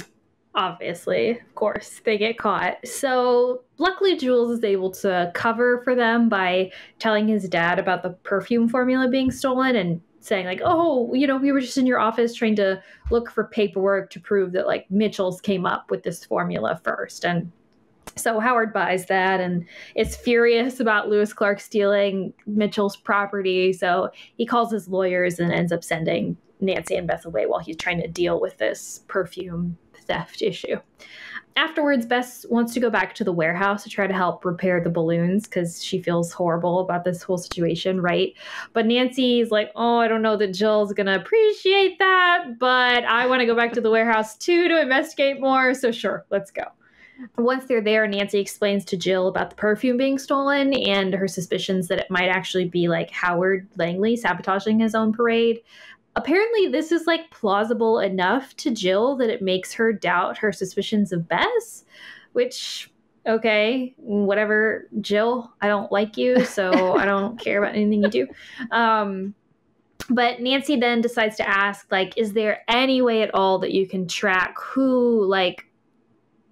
Obviously, of course, they get caught. So luckily, Jules is able to cover for them by telling his dad about the perfume formula being stolen and saying like, oh, you know, we were just in your office trying to look for paperwork to prove that like Mitchell's came up with this formula first. And so Howard buys that and is furious about Lewis Clark stealing Mitchell's property. So he calls his lawyers and ends up sending Nancy and Bess away while he's trying to deal with this perfume theft issue. Afterwards, Bess wants to go back to the warehouse to try to help repair the balloons because she feels horrible about this whole situation, right? But Nancy's like, oh, I don't know that Jill's going to appreciate that, but I want to go back to the warehouse too to investigate more. So sure, let's go. Once they're there, Nancy explains to Jill about the perfume being stolen and her suspicions that it might actually be like Howard Langley sabotaging his own parade. Apparently, this is like plausible enough to Jill that it makes her doubt her suspicions of Bess, which, okay, whatever, Jill, I don't like you, so I don't care about anything you do. But Nancy then decides to ask, like, is there any way at all that you can track who, like,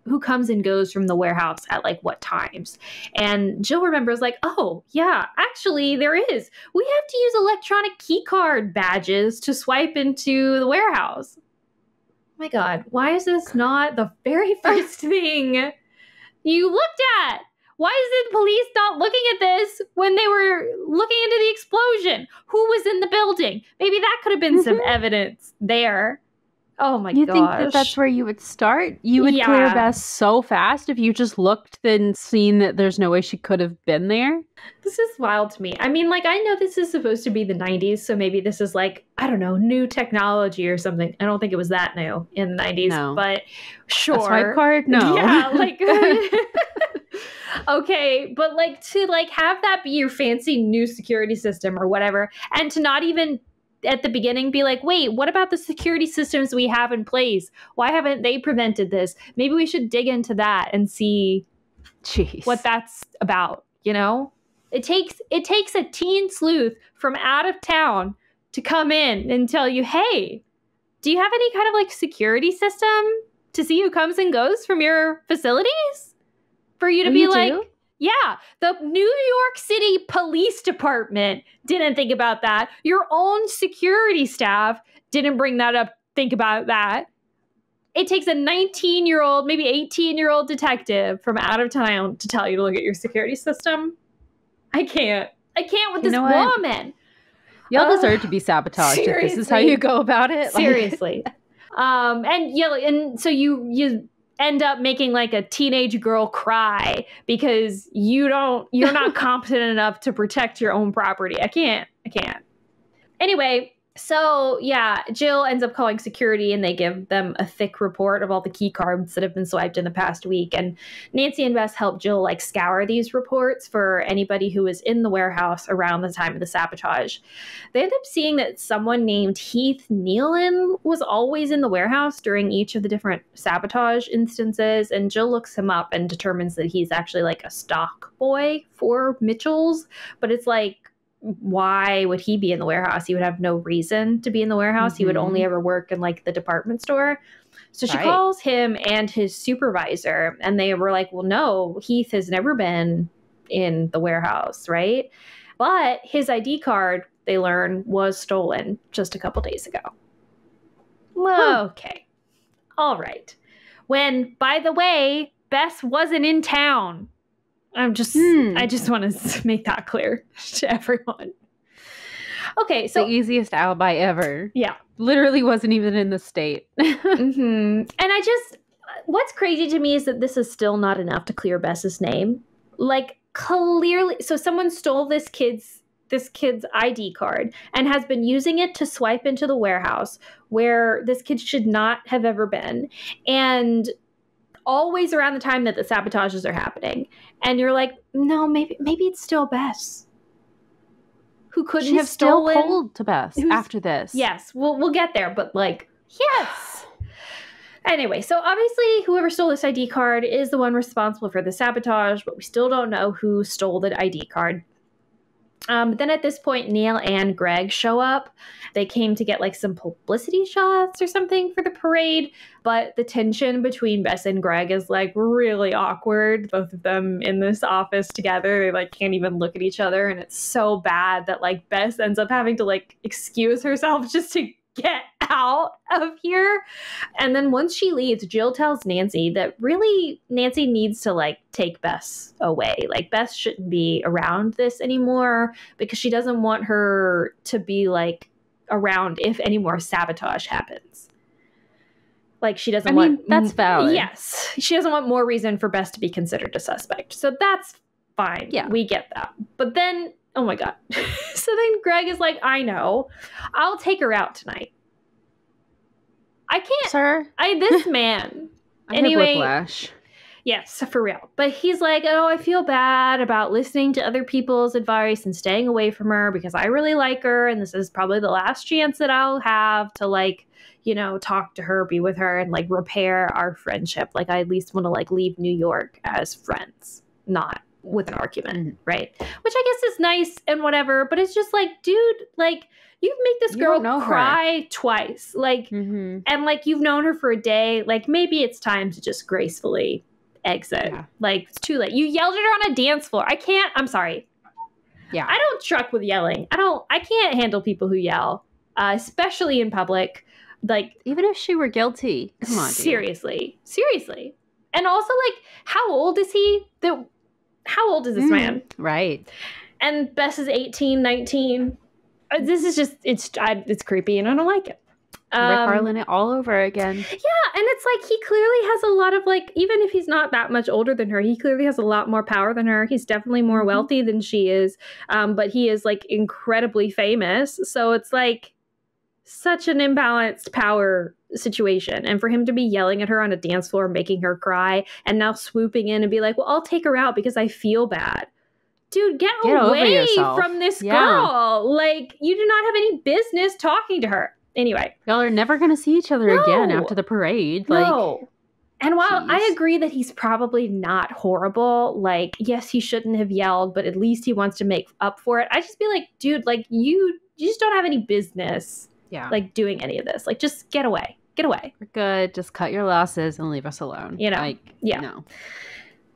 who comes and goes from the warehouse at like what times? And Jill remembers like, oh yeah, actually there is. We have to use electronic key card badges to swipe into the warehouse. Oh my God, why is this not the very first thing you looked at? Why is the police not looking at this when they were looking into the explosion? Who was in the building? Maybe that could have been some evidence there. Oh my gosh. You think that that's where you would start? You would clear Bess so fast if you just looked and seen that there's no way she could have been there. This is wild to me. I mean, like, I know this is supposed to be the 90s, so maybe this is like, I don't know, new technology or something. I don't think it was that new in the 90s, but sure. That's my part? No. Yeah, like... Okay, but like to like have that be your fancy new security system or whatever, and to not even at the beginning be like, wait, what about the security systems we have in place? Why haven't they prevented this? Maybe we should dig into that and see what that's about, you know? It takes a teen sleuth from out of town to come in and tell you, hey, do you have any kind of like security system to see who comes and goes from your facilities? For you to be like, yeah, the New York City Police Department didn't think about that. Your own security staff didn't bring that up. Think about that. It takes a 19-year-old, maybe 18-year-old detective from out of town to tell you to look at your security system. I can't with this woman. Y'all deserve to be sabotaged if this is how you go about it. Seriously. And so you end up making like a teenage girl cry because you're not competent enough to protect your own property. I can't. Anyway, so yeah, Jill ends up calling security and they give them a thick report of all the key cards that have been swiped in the past week. And Nancy and Bess help Jill like scour these reports for anybody who was in the warehouse around the time of the sabotage. They end up seeing that someone named Heath Nealon was always in the warehouse during each of the different sabotage instances. And Jill looks him up and determines that he's actually like a stock boy for Mitchell's, but it's like, why would he be in the warehouse? He would have no reason to be in the warehouse. He would only ever work in like the department store. So she calls him and his supervisor and they were like, well, no, Heath has never been in the warehouse, right? But his ID card, they learn, was stolen just a couple days ago. Well, okay. All right. When, by the way, Bess wasn't in town. I just want to make that clear to everyone. Okay, so the easiest alibi ever. Yeah, literally wasn't even in the state. And what's crazy to me is that this is still not enough to clear Bess's name. Like clearly, so someone stole this kid's ID card and has been using it to swipe into the warehouse where this kid should not have ever been, and always around the time that the sabotages are happening. And you're like, no, maybe it's still Bess. Who couldn't have stolen. Still cold to Bess after this. Yes, we'll get there, but like, yes. Anyway, so obviously whoever stole this ID card is the one responsible for the sabotage, but we still don't know who stole the ID card. Then at this point, Neil and Greg show up. They came to get like some publicity shots or something for the parade. But the tension between Bess and Greg is like really awkward. Both of them in this office together, they like can't even look at each other. And it's so bad that like Bess ends up having to like excuse herself just to get out of here. And then once she leaves, Jill tells Nancy that really Nancy needs to like take Bess away. Like Bess shouldn't be around this anymore because she doesn't want her to be like around if any more sabotage happens. Like she doesn't want, that's valid. Yes. She doesn't want more reason for Bess to be considered a suspect. So that's fine. Yeah. We get that. But then, oh my God. So then Greg is like, I know. I'll take her out tonight. I can't. Sir? This man. Anyway. Whiplash. Yes, for real. But he's like, oh, I feel bad about listening to other people's advice and staying away from her because I really like her. And this is probably the last chance that I'll have to like, you know, talk to her, be with her and like repair our friendship. Like I at least want to like leave New York as friends, not with an argument, right? Which I guess is nice and whatever, but it's just like, dude, like you make this girl cry twice, like, and like you've known her for a day, like maybe it's time to just gracefully exit. Yeah. Like it's too late. You yelled at her on a dance floor. I'm sorry. Yeah, I don't truck with yelling. I can't handle people who yell, especially in public. Like even if she were guilty, come on, seriously, dude. And also, like, how old is he that how old is this man? Right. And Bess is 18, 19. This is just, it's creepy and I don't like it. Rick Harlan it all over again. Yeah, and it's like he clearly has a lot of, like, even if he's not that much older than her, he clearly has a lot more power than her. He's definitely more wealthy than she is, but he is, like, incredibly famous. So it's, like, such an imbalanced power situation. And for him to be yelling at her on a dance floor, making her cry, and now swooping in and be like, well, I'll take her out because I feel bad. Dude, get away from this girl. Like, you do not have any business talking to her. Anyway. Y'all are never going to see each other again after the parade. Like, no. And while I agree that he's probably not horrible, like, yes, he shouldn't have yelled, but at least he wants to make up for it. I just be like, dude, like, you just don't have any business, like, doing any of this. Like, just get away. Get away. We're good. Just cut your losses and leave us alone. You know? Like, no.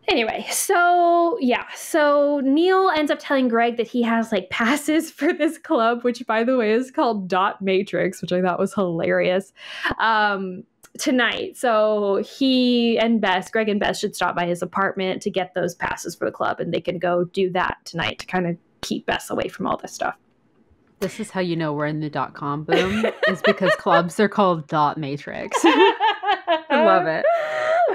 Anyway, so, so Neil ends up telling Greg that he has, like, passes for this club, which, by the way, is called Dot Matrix, which I thought was hilarious, tonight. So he and Bess, Greg and Bess, should stop by his apartment to get those passes for the club, and they can go do that tonight to kind of keep Bess away from all this stuff. This is how you know we're in the dot-com boom, is because clubs are called Dot Matrix. I love it.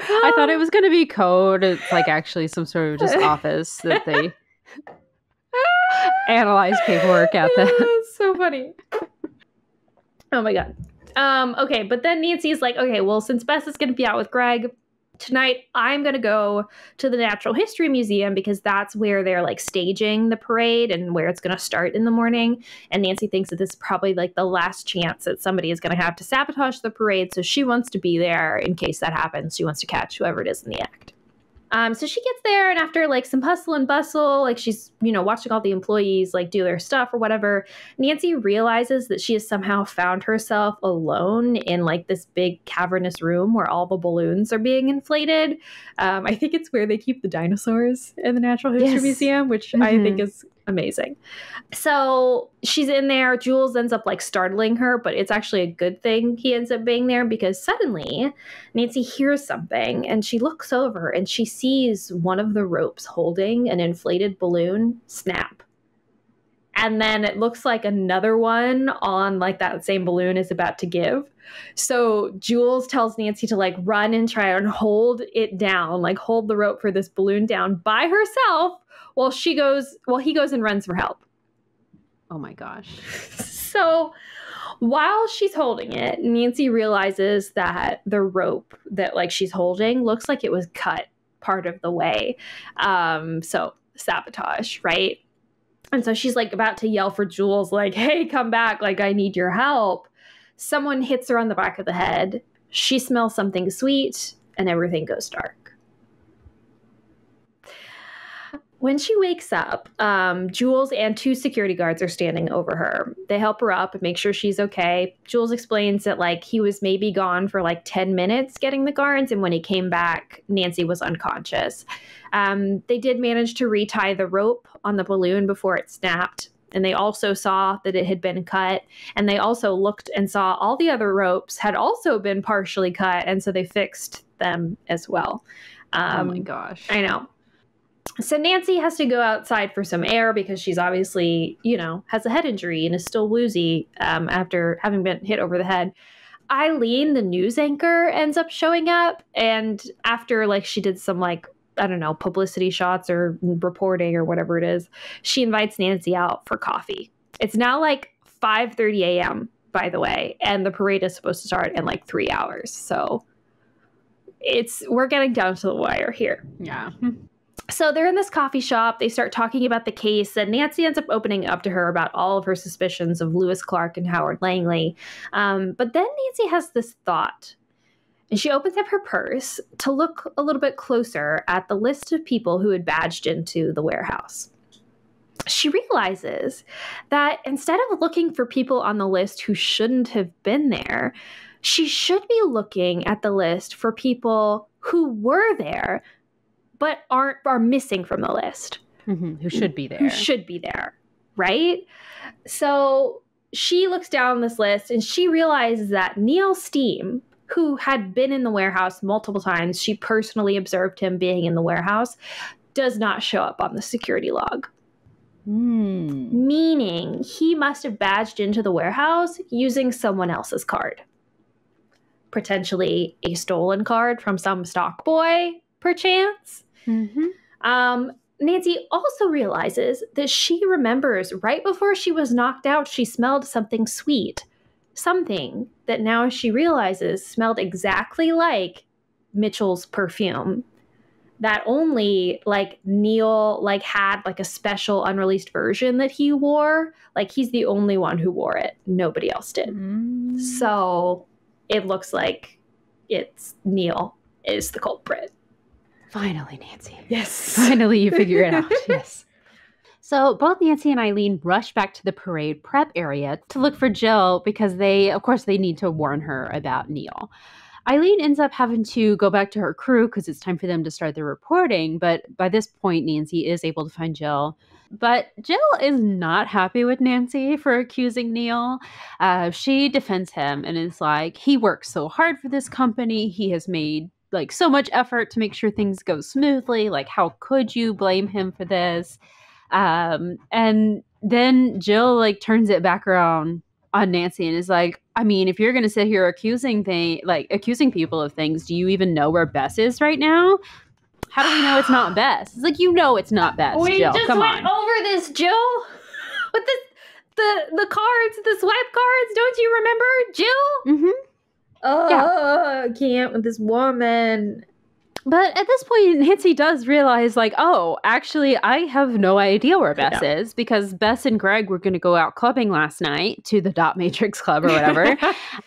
I thought it was going to be code. It's like actually some sort of just office that they analyze paperwork at. That's so funny. Oh my God. Okay. But then Nancy's like, okay, well, since Bess is going to be out with Greg tonight, I'm going to go to the Natural History Museum because that's where they're like staging the parade and where it's going to start in the morning. And Nancy thinks that this is probably like the last chance that somebody is going to have to sabotage the parade. So she wants to be there in case that happens. She wants to catch whoever it is in the act. So she gets there, and after like some hustle and bustle, like she's, you know, watching all the employees like do their stuff or whatever, Nancy realizes that she has somehow found herself alone in like this big cavernous room where all the balloons are being inflated. I think it's where they keep the dinosaurs in the Natural History Museum, which I think is amazing. So she's in there. Jules ends up like startling her, but it's actually a good thing he ends up being there because suddenly Nancy hears something and she looks over and she sees one of the ropes holding an inflated balloon snap. And then it looks like another one on like that same balloon is about to give. So Jules tells Nancy to like run and try and hold it down, like hold the rope for this balloon down by herself while she goes, while he goes and runs for help. Oh my gosh. So while she's holding it, Nancy realizes that the rope that like she's holding looks like it was cut part of the way. So sabotage, right? And so she's like about to yell for Jules, like, hey, come back. Like, I need your help. Someone hits her on the back of the head. She smells something sweet and everything goes dark. When she wakes up, Jules and two security guards are standing over her. They help her up and make sure she's okay. Jules explains that like he was maybe gone for like 10 minutes getting the guards. And when he came back, Nancy was unconscious. They did manage to retie the rope on the balloon before it snapped. And they also saw that it had been cut. And they also looked and saw all the other ropes had also been partially cut. And so they fixed them as well. Oh my gosh. I know. So Nancy has to go outside for some air because she's obviously, you know, has a head injury and is still woozy after having been hit over the head. Eileen, the news anchor, ends up showing up. And after like she did some like, I don't know, publicity shots or reporting or whatever it is, she invites Nancy out for coffee. It's now like 5:30 a.m., by the way, and the parade is supposed to start in like 3 hours. So we're getting down to the wire here. Yeah. So they're in this coffee shop. They start talking about the case, and Nancy ends up opening up to her about all of her suspicions of Lewis Clark and Howard Langley. But then Nancy has this thought, and she opens up her purse to look a little bit closer at the list of people who had badged into the warehouse. She realizes that instead of looking for people on the list who shouldn't have been there, she should be looking at the list for people who were there but are missing from the list. Who should be there. Who should be there, right? So she looks down this list and she realizes that Neil Steam, who had been in the warehouse multiple times, she personally observed him being in the warehouse, does not show up on the security log. Meaning he must have badged into the warehouse using someone else's card. Potentially a stolen card from some stock boy, perchance. Nancy also realizes that she remembers right before she was knocked out, she smelled something sweet. Something that now she realizes smelled exactly like Mitchell's perfume. That only, like, Neil, like, had, like, a special unreleased version that he wore. Like, he's the only one who wore it. Nobody else did. So it looks like it's Neil is the culprit. Finally, Nancy. Yes. Finally, you figure it out. Yes. So both Nancy and Eileen rush back to the parade prep area to look for Jill because they, of course, they need to warn her about Neil. Eileen ends up having to go back to her crew because it's time for them to start their reporting. But by this point, Nancy is able to find Jill. But Jill is not happy with Nancy for accusing Neil. She defends him and is like, he works so hard for this company. He has made like so much effort to make sure things go smoothly. Like, how could you blame him for this? And then Jill like turns it back around on Nancy and is like, I mean, if you're going to sit here accusing people of things, do you even know where Bess is right now? How do we know it's not Bess? It's like, you know, it's not Bess. We Jill, just come went on over this, Jill, with the cards, the swipe cards. Don't you remember, Jill? Oh, yeah. Can't with this woman. But at this point, Nancy does realize, like, oh, actually, I have no idea where Bess is because Bess and Greg were going to go out clubbing last night to the Dot Matrix Club or whatever.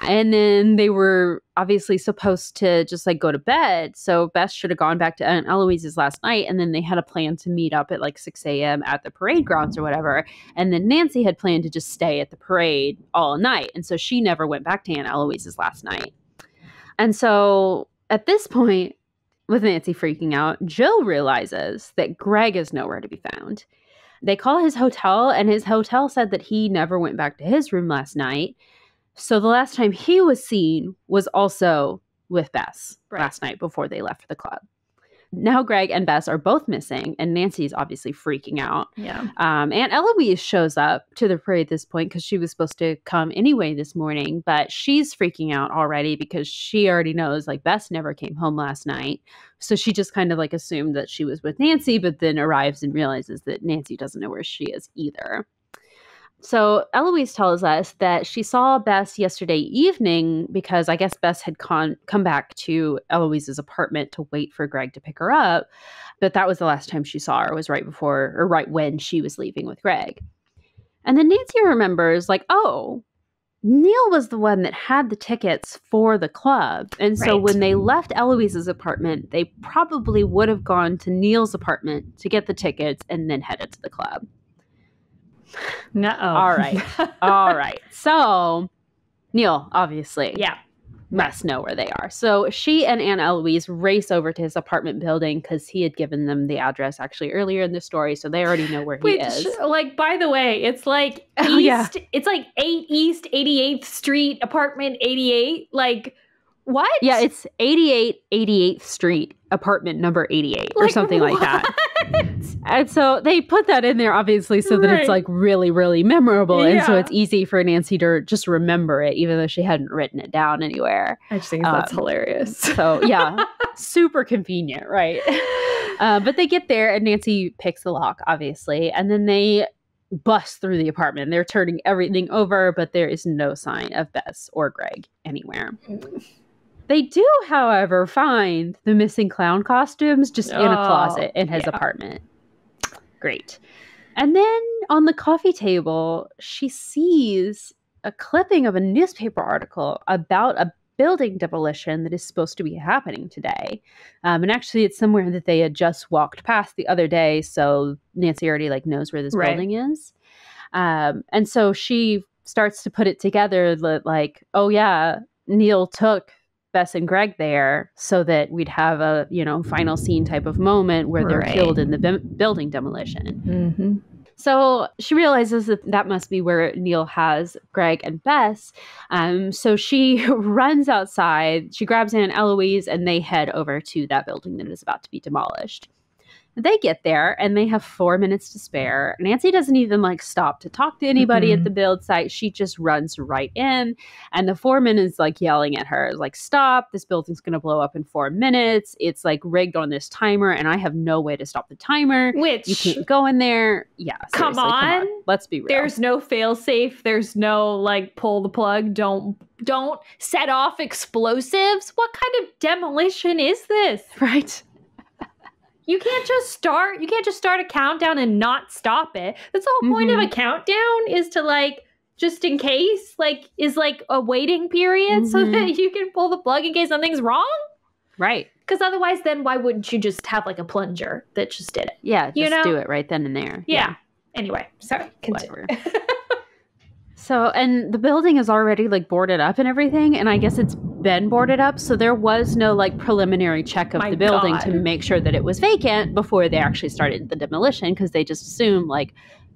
And then they were obviously supposed to just, like, go to bed. So Bess should have gone back to Aunt Eloise's last night. And then they had a plan to meet up at, like, 6 a.m. at the parade grounds or whatever. And then Nancy had planned to just stay at the parade all night. And so she never went back to Aunt Eloise's last night. And so at this point, with Nancy freaking out, Jill realizes that Greg is nowhere to be found. They call his hotel, and his hotel said that he never went back to his room last night. So the last time he was seen was also with Bess last night before they left for the club. Now Greg and Bess are both missing, and Nancy's obviously freaking out. Aunt Eloise shows up to the parade at this point because she was supposed to come anyway this morning, but she's freaking out already because she already knows, like, Bess never came home last night. So she just kind of, like, assumed that she was with Nancy, but then arrives and realizes that Nancy doesn't know where she is either. So Eloise tells us that she saw Bess yesterday evening because I guess Bess had come back to Eloise's apartment to wait for Greg to pick her up. But that was the last time she saw her, was right before or right when she was leaving with Greg. And then Nancy remembers, like, oh, Neil was the one that had the tickets for the club. And so when they left Eloise's apartment, they probably would have gone to Neil's apartment to get the tickets and then headed to the club. All right. All right. So Neil, obviously, must know where they are. So she and Aunt Eloise race over to his apartment building because he had given them the address actually earlier in the story. So they already know where he is. Like, by the way, it's like East, it's like 8 East 88th Street, apartment 88. Like, what? Yeah, it's 88th Street, apartment number 88 or something like that. And so they put that in there, obviously, so that it's like really, really memorable. And so it's easy for Nancy to just remember it, even though she hadn't written it down anywhere. I just think that's hilarious. So yeah, super convenient, right? But they get there and Nancy picks the lock, obviously. And then they bust through the apartment. They're turning everything over, but there is no sign of Bess or Greg anywhere. They do, however, find the missing clown costumes just in a closet in his apartment. Great. And then on the coffee table, she sees a clipping of a newspaper article about a building demolition that is supposed to be happening today. And actually, it's somewhere that they had just walked past the other day. So Nancy already, like, knows where this building is. And so she starts to put it together that, like, oh, yeah, Neil took Bess and Greg there so that we'd have a, you know, final scene type of moment where they're killed in the building demolition. So she realizes that that must be where Neil has Greg and Bess. So she runs outside, she grabs Aunt Eloise, and they head over to that building that is about to be demolished. They get there and they have 4 minutes to spare. Nancy doesn't even stop to talk to anybody at the build site. She just runs right in. And the foreman is yelling at her, stop, this building's going to blow up in 4 minutes. It's rigged on this timer and I have no way to stop the timer. Which you can't go in there. Yeah. Come on. Let's be real. There's no fail safe. There's no pull the plug. Don't set off explosives. What kind of demolition is this? Right. You can't just start. You can't just start a countdown and not stop it. That's the whole point of a countdown, is to just in case, is a waiting period so that you can pull the plug in case something's wrong. Right. Because otherwise, then why wouldn't you just have a plunger that just did it? Yeah, just do it right then and there. Yeah. Anyway, sorry. Continue. So, and the building is already boarded up and everything, and I guess it's been boarded up, so there was no preliminary check of the building to make sure that it was vacant before they actually started the demolition, because they just assumed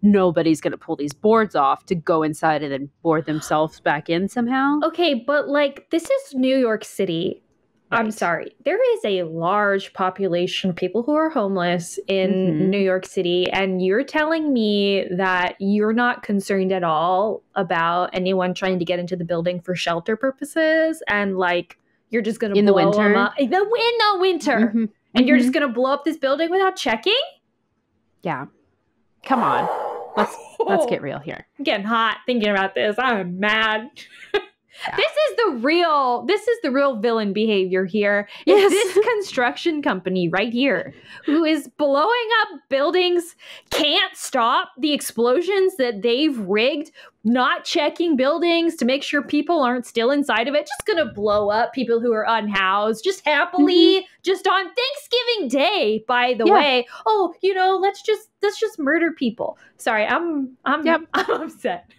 nobody's going to pull these boards off to go inside and then board themselves back in somehow. Okay, but this is New York City. Right. I'm sorry. There is a large population of people who are homeless in New York City, and you're telling me that you're not concerned at all about anyone trying to get into the building for shelter purposes, and you're just going to blow them up in the winter, and you're just going to blow up this building without checking? Yeah. Come on. Let's get real here. I'm getting hot thinking about this. I'm mad. Yeah. This is the real villain behavior here. Yes. It's this construction company right here who is blowing up buildings, can't stop the explosions that they've rigged, not checking buildings to make sure people aren't still inside of it, just gonna blow up people who are unhoused, just happily, just on Thanksgiving Day, by the way. Oh, let's just murder people. Sorry, I'm upset.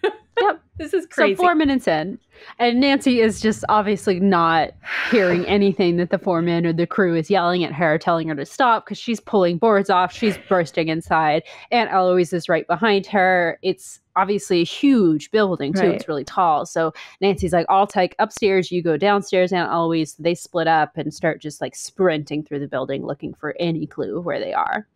Yep. This is crazy. So 4 minutes in, and Nancy is just obviously not hearing anything that the foreman or the crew is yelling at her, telling her to stop, because she's pulling boards off. She's bursting inside. Aunt Eloise is right behind her. It's obviously a huge building, too. Right. It's really tall. So Nancy's I'll take upstairs. You go downstairs, Aunt Eloise. They split up and start just sprinting through the building looking for any clue of where they are.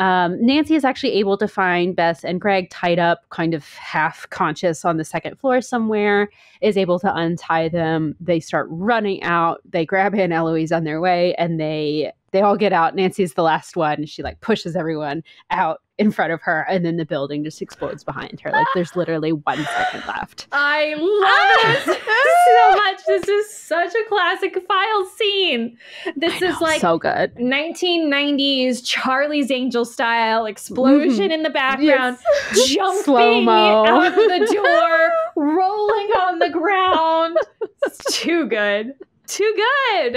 Nancy is actually able to find Bess and Greg tied up, kind of half conscious, on the second floor somewhere, is able to untie them. They start running out. They grab Aunt Eloise on their way, and they all get out. Nancy's the last one. She pushes everyone out in front of her, and then the building just explodes behind her. There's literally 1 second left. I love this so much. This is such a classic File scene. This is so good. 1990s Charlie's Angel style explosion in the background, jumping slow-mo out of the door, rolling on the ground. It's too good. Too good.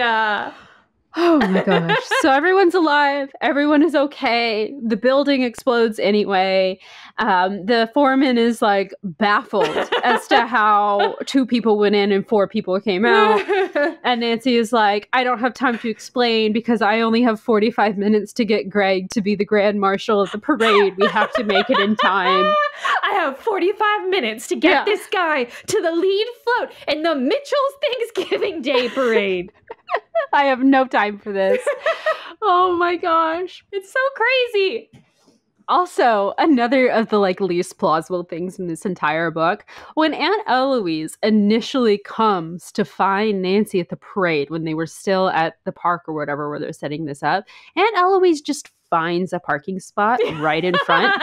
Oh my gosh. So everyone's alive. Everyone is okay. The building explodes anyway. The foreman is baffled as to how 2 people went in and 4 people came out. And Nancy is I don't have time to explain because I only have 45 minutes to get Greg to be the grand marshal of the parade. We have to make it in time. I have 45 minutes to get this guy to the lead float in the Mitchell's Thanksgiving Day Parade. I have no time for this. Oh my gosh. It's so crazy. Also, another of the least plausible things in this entire book, when Aunt Eloise initially comes to find Nancy at the parade, when they were still at the park or whatever where they're setting this up, Aunt Eloise just finds a parking spot right in front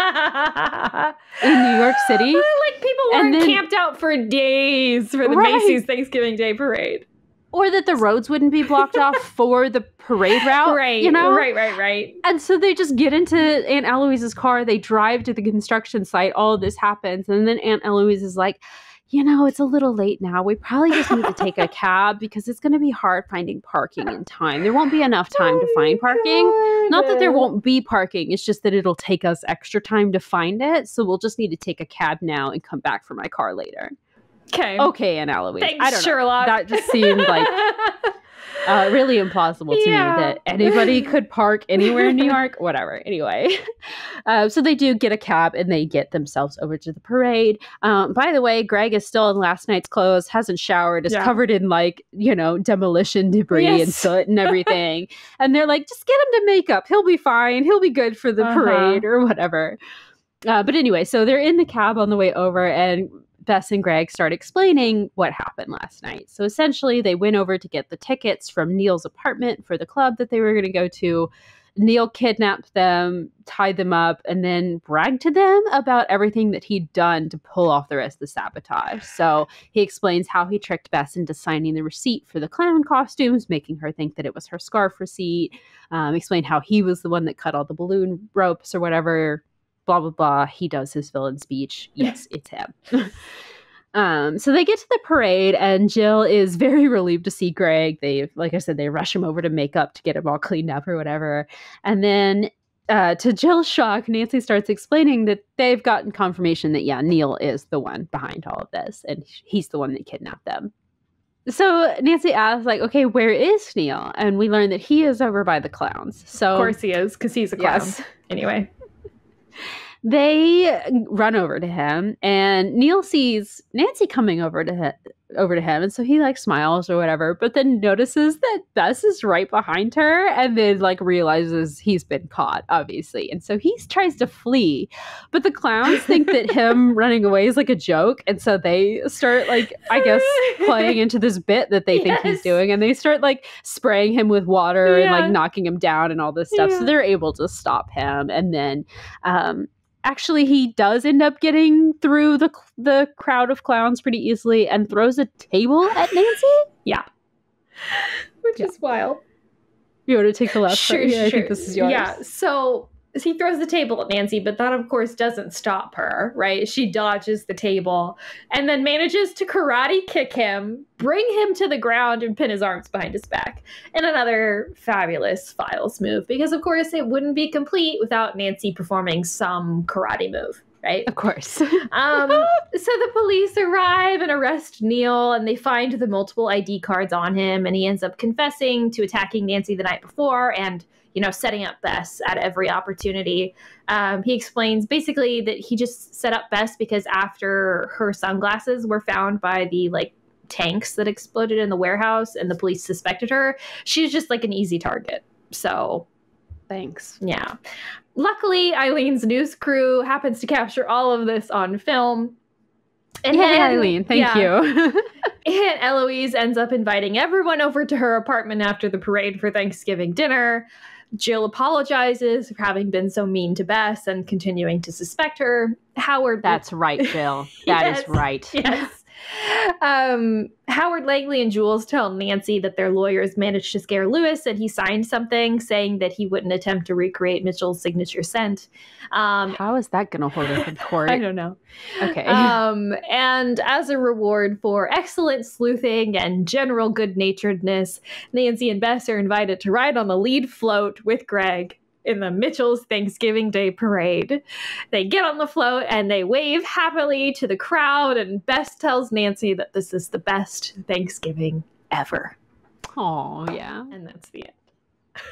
in New York City. People weren't camped out for days for the Macy's Thanksgiving Day Parade. Or that the roads wouldn't be blocked off for the parade route. Right, right. And so they just get into Aunt Eloise's car. They drive to the construction site. All of this happens. And then Aunt Eloise is it's a little late now. We probably just need to take a cab because it's going to be hard finding parking in time. There won't be enough time to find parking. God. Not that there won't be parking. It's just that it'll take us extra time to find it. So we'll just need to take a cab now and come back for my car later. Okay, Aunt Eloise. Thanks, I don't know. Sherlock. That just seemed Really impossible to me that anybody could park anywhere in New York. Whatever. Anyway, so they do get a cab and they get themselves over to the parade. By the way, Greg is still in last night's clothes, hasn't showered, is covered in like, you know, demolition debris and soot and everything. And they're like, just get him to makeup. He'll be fine. He'll be good for the parade or whatever. But anyway, so they're in the cab on the way over, and Bess and Greg start explaining what happened last night. So essentially, they went over to get the tickets from Neil's apartment for the club that they were going to go to. Neil kidnapped them, tied them up, and then bragged to them about everything that he'd done to pull off the rest of the sabotage. So he explains how he tricked Bess into signing the receipt for the clown costumes, making her think that it was her scarf receipt. Explained how he was the one that cut all the balloon ropes or whatever. Blah, blah, blah. He does his villain speech. Yes, it's him. So they get to the parade, and Jill is very relieved to see Greg. They, like I said, they rush him over to make up to get him all cleaned up or whatever. And then to Jill's shock, Nancy starts explaining that they've gotten confirmation that, yeah, Neil is the one behind all of this, and he's the one that kidnapped them. So Nancy asks, like, okay, where is Neil? And we learn that he is over by the clowns. So, of course he is, because he's a clown. Yes. Anyway. They run over to him, and Neil sees Nancy coming over to him, and so he like smiles or whatever, but then notices that Bess is right behind her, and then like realizes he's been caught, obviously, and so he tries to flee, but the clowns think that him running away is like a joke, and so they start like, I guess, playing into this bit that they think he's doing, and they start like spraying him with water and like knocking him down and all this stuff, so they're able to stop him, and then actually, he does end up getting through the crowd of clowns pretty easily and throws a table at Nancy. Which is wild. You want to take the last part? Sure. I think this is yours. So he throws the table at Nancy, but that, of course, doesn't stop her, right? She dodges the table and then manages to karate kick him, bring him to the ground, and pin his arms behind his back. And another fabulous Files move, because, of course, it wouldn't be complete without Nancy performing some karate move, right? Of course. So the police arrive and arrest Neil, and they find the multiple ID cards on him, and he ends up confessing to attacking Nancy the night before and, you know, setting up Bess at every opportunity. He explains basically that he just set up Bess because after her sunglasses were found by the like tanks that exploded in the warehouse and the police suspected her, she's just like an easy target. So thanks. Yeah. Luckily, Eileen's news crew happens to capture all of this on film. And Eileen, thank you. Aunt Eloise ends up inviting everyone over to her apartment after the parade for Thanksgiving dinner. Jill apologizes for having been so mean to Bess and continuing to suspect her. Howard. That's right, Jill. That is right. Yes. Howard Langley and Jules tell Nancy that their lawyers managed to scare Lewis, and he signed something saying that he wouldn't attempt to recreate Mitchell's signature scent. How is that going to hold up in court? I don't know. Okay. And as a reward for excellent sleuthing and general good-naturedness, Nancy and Bess are invited to ride on the lead float with Greg in the Mitchell's Thanksgiving Day Parade. They get on the float and they wave happily to the crowd, and Bess tells Nancy that this is the best Thanksgiving ever. Oh, yeah. And that's the end.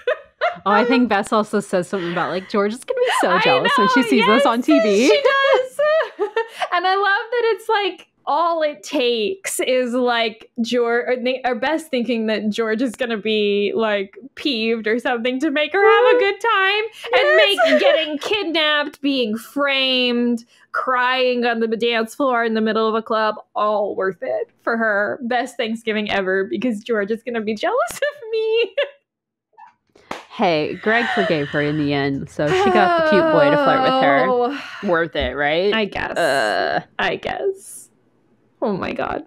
Oh, I think Bess also says something about, like, George is going to be so jealous when she sees this on TV. She does. And I love that it's like, all it takes is like George or Bess thinking that George is going to be like peeved or something to make her have a good time, and make getting kidnapped, being framed, crying on the dance floor in the middle of a club all worth it for her. Best Thanksgiving ever, because George is going to be jealous of me. Hey, Greg forgave her in the end, so she got the cute boy to flirt with her. Worth it, right? I guess. I guess. Oh, my God.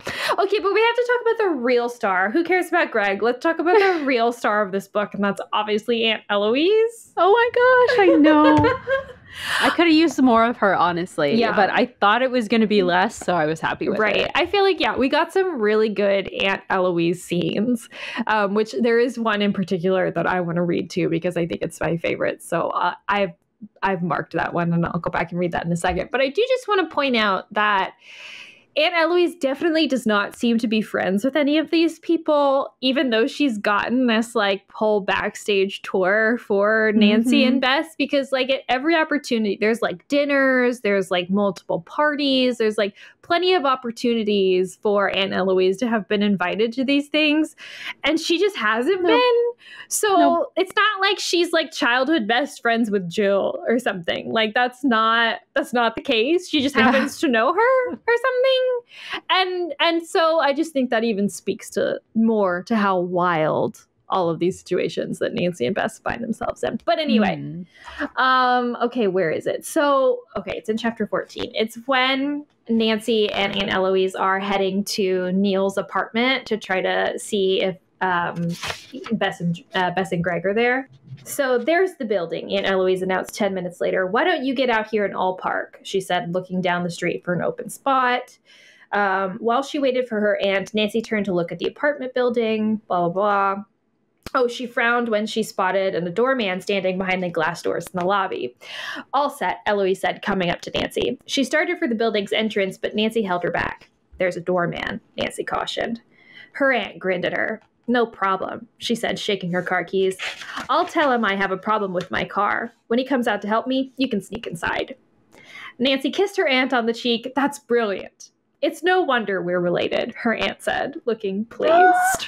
Okay, but we have to talk about the real star. Who cares about Greg? Let's talk about the real star of this book, and that's obviously Aunt Eloise. Oh, my gosh, I know. I could have used more of her, honestly, but I thought it was going to be less, so I was happy with it. Right. I feel like, we got some really good Aunt Eloise scenes, which there is one in particular that I want to read, too, because I think it's my favorite. So I've marked that one, and I'll go back and read that in a second. But I do just want to point out that Aunt Eloise definitely does not seem to be friends with any of these people, even though she's gotten this like whole backstage tour for Nancy and Bess, because like at every opportunity, there's like dinners, there's like multiple parties, there's like plenty of opportunities for Aunt Eloise to have been invited to these things. And she just hasn't been. So it's not like she's like childhood best friends with Jill or something. Like that's not the case. She just happens to know her or something. And so I just think that even speaks to more to how wild all of these situations that Nancy and Bess find themselves in. But anyway, okay, where is it? So, okay, it's in chapter 14. It's when Nancy and Aunt Eloise are heading to Neil's apartment to try to see if Bess and Greg are there. So there's the building, Aunt Eloise announced 10 minutes later. Why don't you get out here and all park? She said, looking down the street for an open spot. While she waited for her aunt, Nancy turned to look at the apartment building, blah, blah, blah. Oh, she frowned when she spotted a doorman standing behind the glass doors in the lobby. All set, Eloise said, coming up to Nancy. She started for the building's entrance, but Nancy held her back. There's a doorman, Nancy cautioned. Her aunt grinned at her. No problem, she said, shaking her car keys. I'll tell him I have a problem with my car. When he comes out to help me, you can sneak inside. Nancy kissed her aunt on the cheek. That's brilliant. It's no wonder we're related, her aunt said, looking pleased.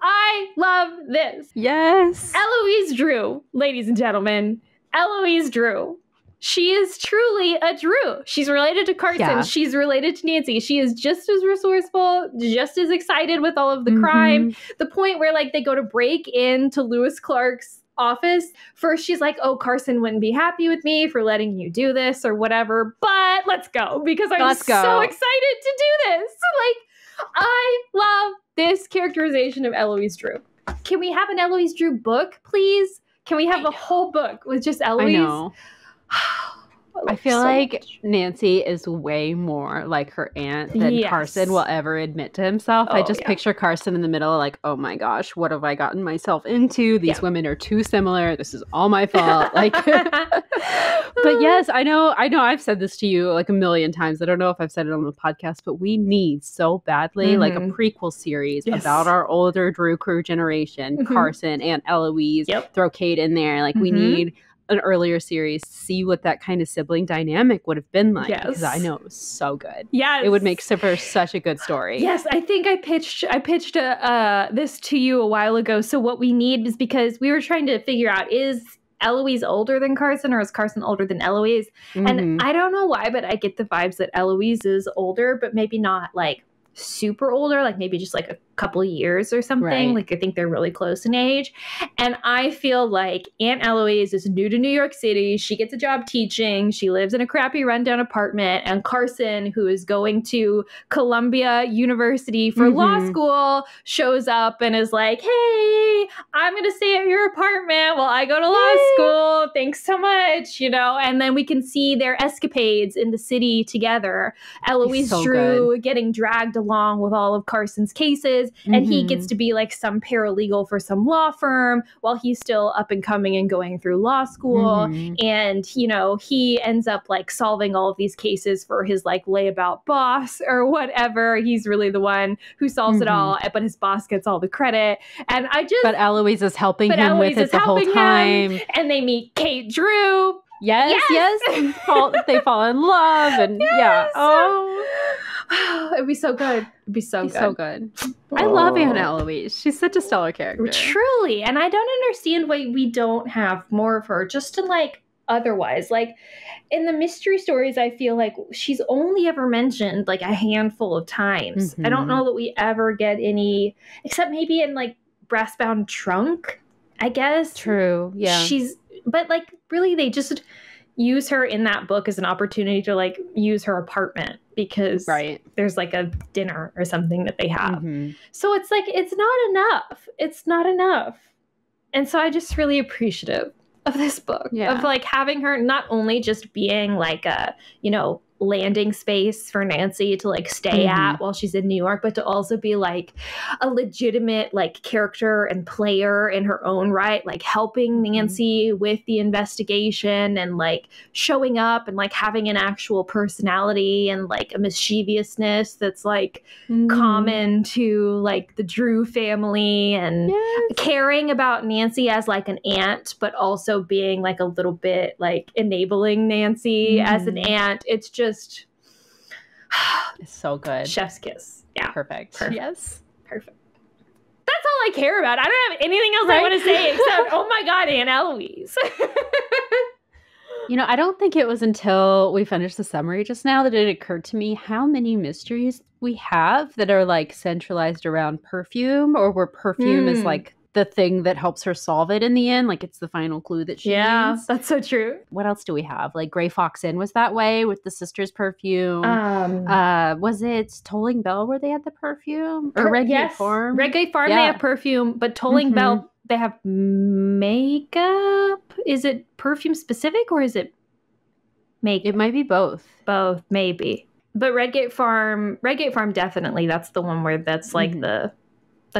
I love this. Yes. Eloise Drew, ladies and gentlemen, Eloise Drew. She is truly a Drew. She's related to Carson. Yeah. She's related to Nancy. She is just as resourceful, just as excited with all of the crime. The point where like they go to break into Lewis Clark's office. First, she's like, oh, Carson wouldn't be happy with me for letting you do this or whatever, but let's go because I'm so excited to do this. Like, I love this characterization of Eloise Drew. Can we have an Eloise Drew book, please? Can we have a whole book with just Eloise? I know. I feel so like Nancy is way more like her aunt than Carson will ever admit to himself. I just picture Carson in the middle like, oh my gosh, what have I gotten myself into? These women are too similar. This is all my fault. Like, but yes, I know I've said this to you like a million times. I don't know if I've said it on the podcast, but we need so badly like a prequel series about our older Drew crew generation, Carson, Aunt Eloise, throw Kate in there. Like we need an earlier series to see what that kind of sibling dynamic would have been like. Yes. Because I know it was so good. Yes. It would make for such a good story. Yes. I think I pitched this to you a while ago. So what we need is, because we were trying to figure out, is Eloise older than Carson or is Carson older than Eloise? And I don't know why, but I get the vibes that Eloise is older, but maybe not like super older, like maybe just like a couple years or something. Right. Like I think they're really close in age. And I feel like Aunt Eloise is new to New York City. She gets a job teaching. She lives in a crappy rundown apartment. And Carson, who is going to Columbia University for law school, shows up and is like, hey, I'm going to stay at your apartment while I go to law school. Thanks so much. You know, and then we can see their escapades in the city together. Eloise Drew getting dragged along with all of Carson's cases, and he gets to be like some paralegal for some law firm while he's still up and coming and going through law school. And you know, he ends up like solving all of these cases for his like layabout boss or whatever. He's really the one who solves it all, but his boss gets all the credit. And but Eloise is helping him with it the whole time. And they meet Kate Drew. Yes. They fall in love, and it'd be so good. It'd be so good. I love Aunt Eloise. She's such a stellar character. Truly. And I don't understand why we don't have more of her just to like otherwise. Like in the mystery stories, I feel like she's only ever mentioned like a handful of times. I don't know that we ever get any, except maybe in like Brassbound Trunk, I guess. True. Yeah. But like really they just use her in that book as an opportunity to like use her apartment because there's like a dinner or something that they have. So it's like, it's not enough. And so I just really appreciative of this book, of like having her not only just being like a, you know, landing space for Nancy to like stay at while she's in New York, but to also be like a legitimate like character and player in her own right, like helping Nancy with the investigation and like showing up and like having an actual personality and like a mischievousness that's like common to like the Drew family, and caring about Nancy as like an aunt, but also being like a little bit like enabling Nancy as an aunt. It's just it's so good. Chef's kiss. Yeah. Perfect. Yes. Perfect. That's all I care about. I don't have anything else I want to say except, oh my God, Aunt Eloise. You know, I don't think it was until we finished the summary just now that it occurred to me how many mysteries we have that are like centralized around perfume, or where perfume is like the thing that helps her solve it in the end. Like, it's the final clue that she needs. Yeah, that's so true. What else do we have? Like, Gray Fox Inn was that way with the sister's perfume. Was it Tolling Bell where they had the perfume? Or Red Gate Farm? Red Gate Farm, they have perfume, but Tolling Bell, they have makeup. Is it perfume specific or is it makeup? It might be both. Both, maybe. But Red Gate Farm definitely. That's the one where that's like the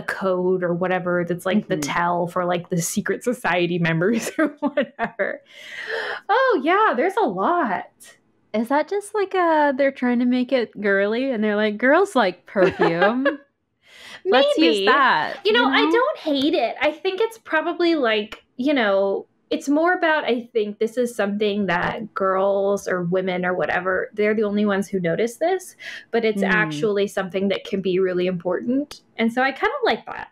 code or whatever, that's like the tell for like the secret society members or whatever. Oh yeah, there's a lot. Is that just like they're trying to make it girly and they're like, girls like perfume. Let's use that. You know, I don't hate it. I think it's probably like, you know, it's more about, I think this is something that girls or women or whatever, they're the only ones who notice this, but it's actually something that can be really important. And so I kind of like that.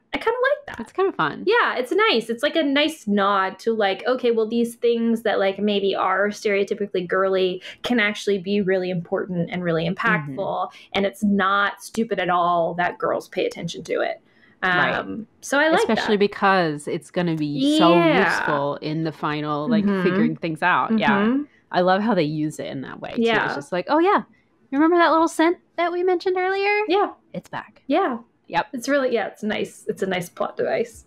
It's kind of fun. Yeah, it's nice. It's like a nice nod to like, okay, well, these things that like maybe are stereotypically girly can actually be really important and really impactful. And it's not stupid at all that girls pay attention to it. So I like especially that. Because it's going to be so useful in the final, like figuring things out. Yeah. I love how they use it in that way. Yeah. Too. It's just like, oh yeah. You remember that little scent that we mentioned earlier? Yeah. It's back. Yeah. Yep. It's really, yeah, it's nice. It's a nice plot device.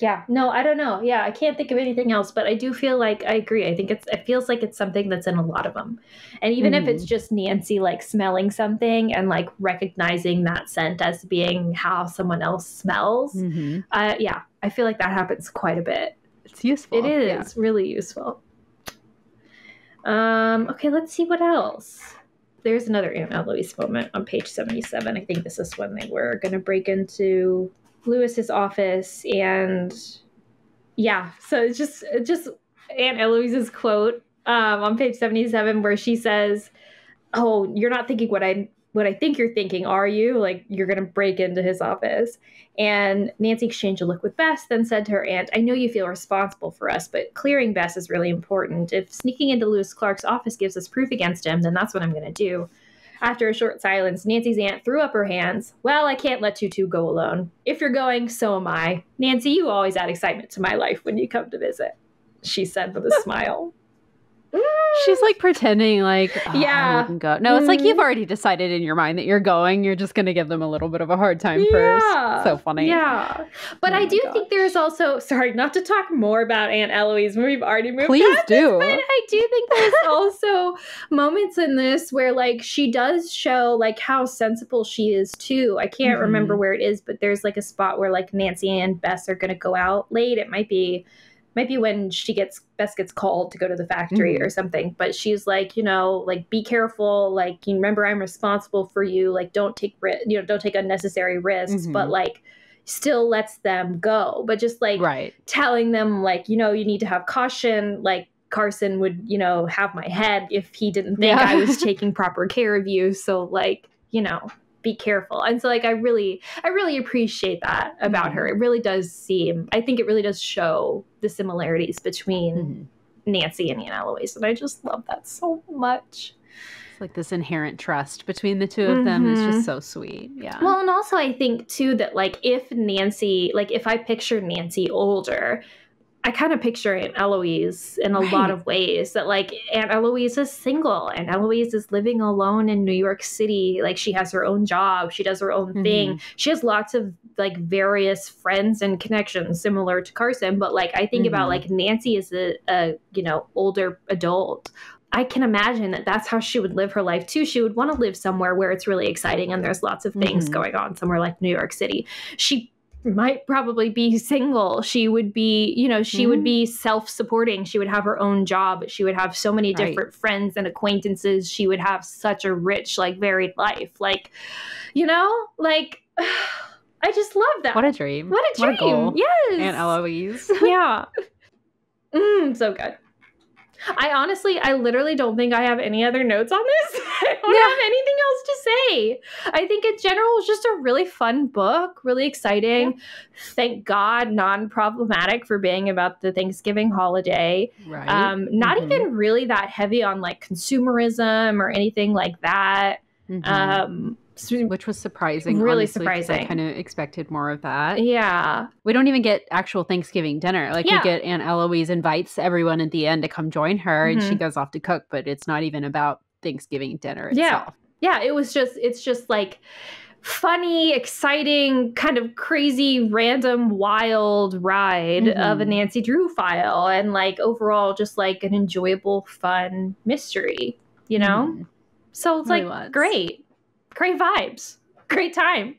Yeah. No, I don't know. Yeah. I can't think of anything else, but I do feel like I agree. I think it feels like it's something that's in a lot of them. And even if it's just Nancy like smelling something and like recognizing that scent as being how someone else smells. Yeah. I feel like that happens quite a bit. It's useful. It is really useful. Okay. Let's see what else. There's another Aunt Eloise moment on page 77. I think this is when they were going to break into Lewis's office, and yeah, so it's just Aunt Eloise's quote on page 77 where she says, "Oh, you're not thinking what I think you're thinking, are you? Like, you're gonna break into his office." And Nancy exchanged a look with Bess, then said to her aunt, "I know you feel responsible for us, but clearing Bess is really important. If sneaking into Lewis Clark's office gives us proof against him, then that's what I'm gonna do." After a short silence, Nancy's aunt threw up her hands. "Well, I can't let you two go alone. If you're going, so am I. Nancy, you always add excitement to my life when you come to visit," she said with a smile. She's like pretending like, oh, yeah, I wouldn't go. No, it's like you've already decided in your mind that you're going. You're just going to give them a little bit of a hard time first. So funny. Yeah. But I do think there's also, sorry, not to talk more about Aunt Eloise, we've already moved past this, but I do think there's also moments in this where like she does show like how sensible she is too. I can't remember where it is, but there's like a spot where like Nancy and Bess are going to go out late. It might be when Bess gets called to go to the factory or something, but she's like, you know, like, be careful. Like, you remember, I'm responsible for you. Like, don't take unnecessary risks, but like still lets them go. But just like telling them like, you know, you need to have caution. Like, Carson would, you know, have my head if he didn't think I was taking proper care of you. So like, you know, be careful. And so like, I really appreciate that about her. It really does seem, I think it really does show the similarities between Nancy and Aunt Eloise. And I just love that so much. It's like this inherent trust between the two of them is just so sweet. Yeah. Well, and also I think too that like if Nancy, like if I picture Nancy older, I kind of picture Aunt Eloise in a lot of ways, that like Aunt Eloise is single and Eloise is living alone in New York City. Like, she has her own job. She does her own thing. She has lots of like various friends and connections similar to Carson. But like, I think about like Nancy as a, you know, older adult. I can imagine that that's how she would live her life too. She would want to live somewhere where it's really exciting and there's lots of things going on, somewhere like New York City. She might probably be single. She would be, you know, she would be self-supporting. She would have her own job. She would have so many different friends and acquaintances. She would have such a rich, like, varied life. Like, you know, like, I just love that. What a dream. What a dream. What a goal. Yes. Aunt Eloise. Yeah. So good. I honestly, I literally don't think I have any other notes on this. I don't have anything else to say. I think in general, it was just a really fun book, really exciting. Thank God, non-problematic for being about the Thanksgiving holiday. Right. Not even really that heavy on like consumerism or anything like that. Which was surprising. Really honestly, surprising. I kind of expected more of that. Yeah. We don't even get actual Thanksgiving dinner. Like we get Aunt Eloise invites everyone at the end to come join her and she goes off to cook, but it's not even about Thanksgiving dinner itself. Yeah. It was just, it's just like funny, exciting, kind of crazy, random, wild ride of a Nancy Drew File and like overall just like an enjoyable, fun mystery, you know? So it's really like great. Great vibes. Great time.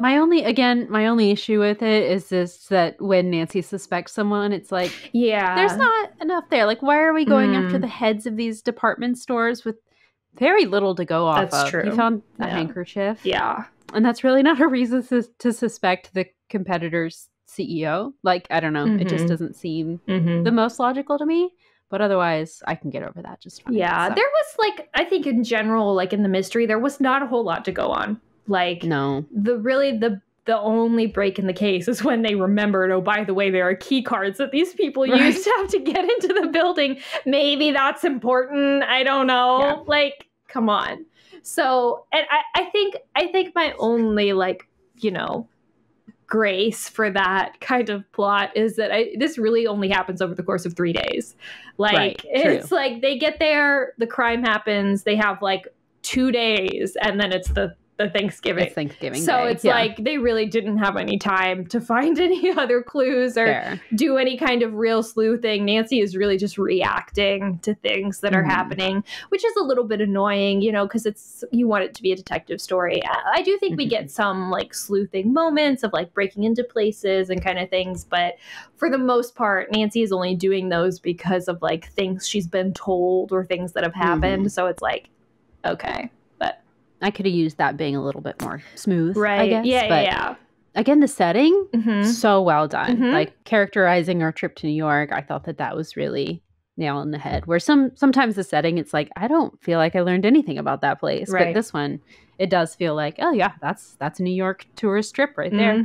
My only issue with it is this, that when Nancy suspects someone, it's like, yeah, there's not enough there. Like, why are we going after the heads of these department stores with very little to go off of? That's true. You found a handkerchief. Yeah. And that's really not a reason to suspect the competitor's CEO. Like, I don't know. It just doesn't seem the most logical to me. But otherwise, I can get over that just fine. Yeah, so. There was like, I think in general, like in the mystery, there was not a whole lot to go on. Like, no, the only break in the case is when they remembered, oh, by the way, there are key cards that these people used to have to get into the building. Maybe that's important. I don't know. Yeah. Like, come on. So, and I think my only like, you know, grace for that kind of plot is that this really only happens over the course of 3 days. Like it's like they get there, the crime happens, they have like 2 days, and then it's the Thanksgiving. It's Thanksgiving so Day. It's like they really didn't have any time to find any other clues or do any kind of real sleuthing. Nancy is really just reacting to things that are happening, which is a little bit annoying, you know, because it's, you want it to be a detective story. I do think we get some like sleuthing moments of like breaking into places and kind of things, but for the most part, Nancy is only doing those because of like things she's been told or things that have happened. So it's like, okay. I could have used that being a little bit more smooth, right? I guess. Yeah, but yeah. Again, the setting, so well done. Like characterizing our trip to New York, I thought that was really nail in the head. Where sometimes the setting, it's like I don't feel like I learned anything about that place, but this one, it does feel like, oh yeah, that's a New York tourist trip right there.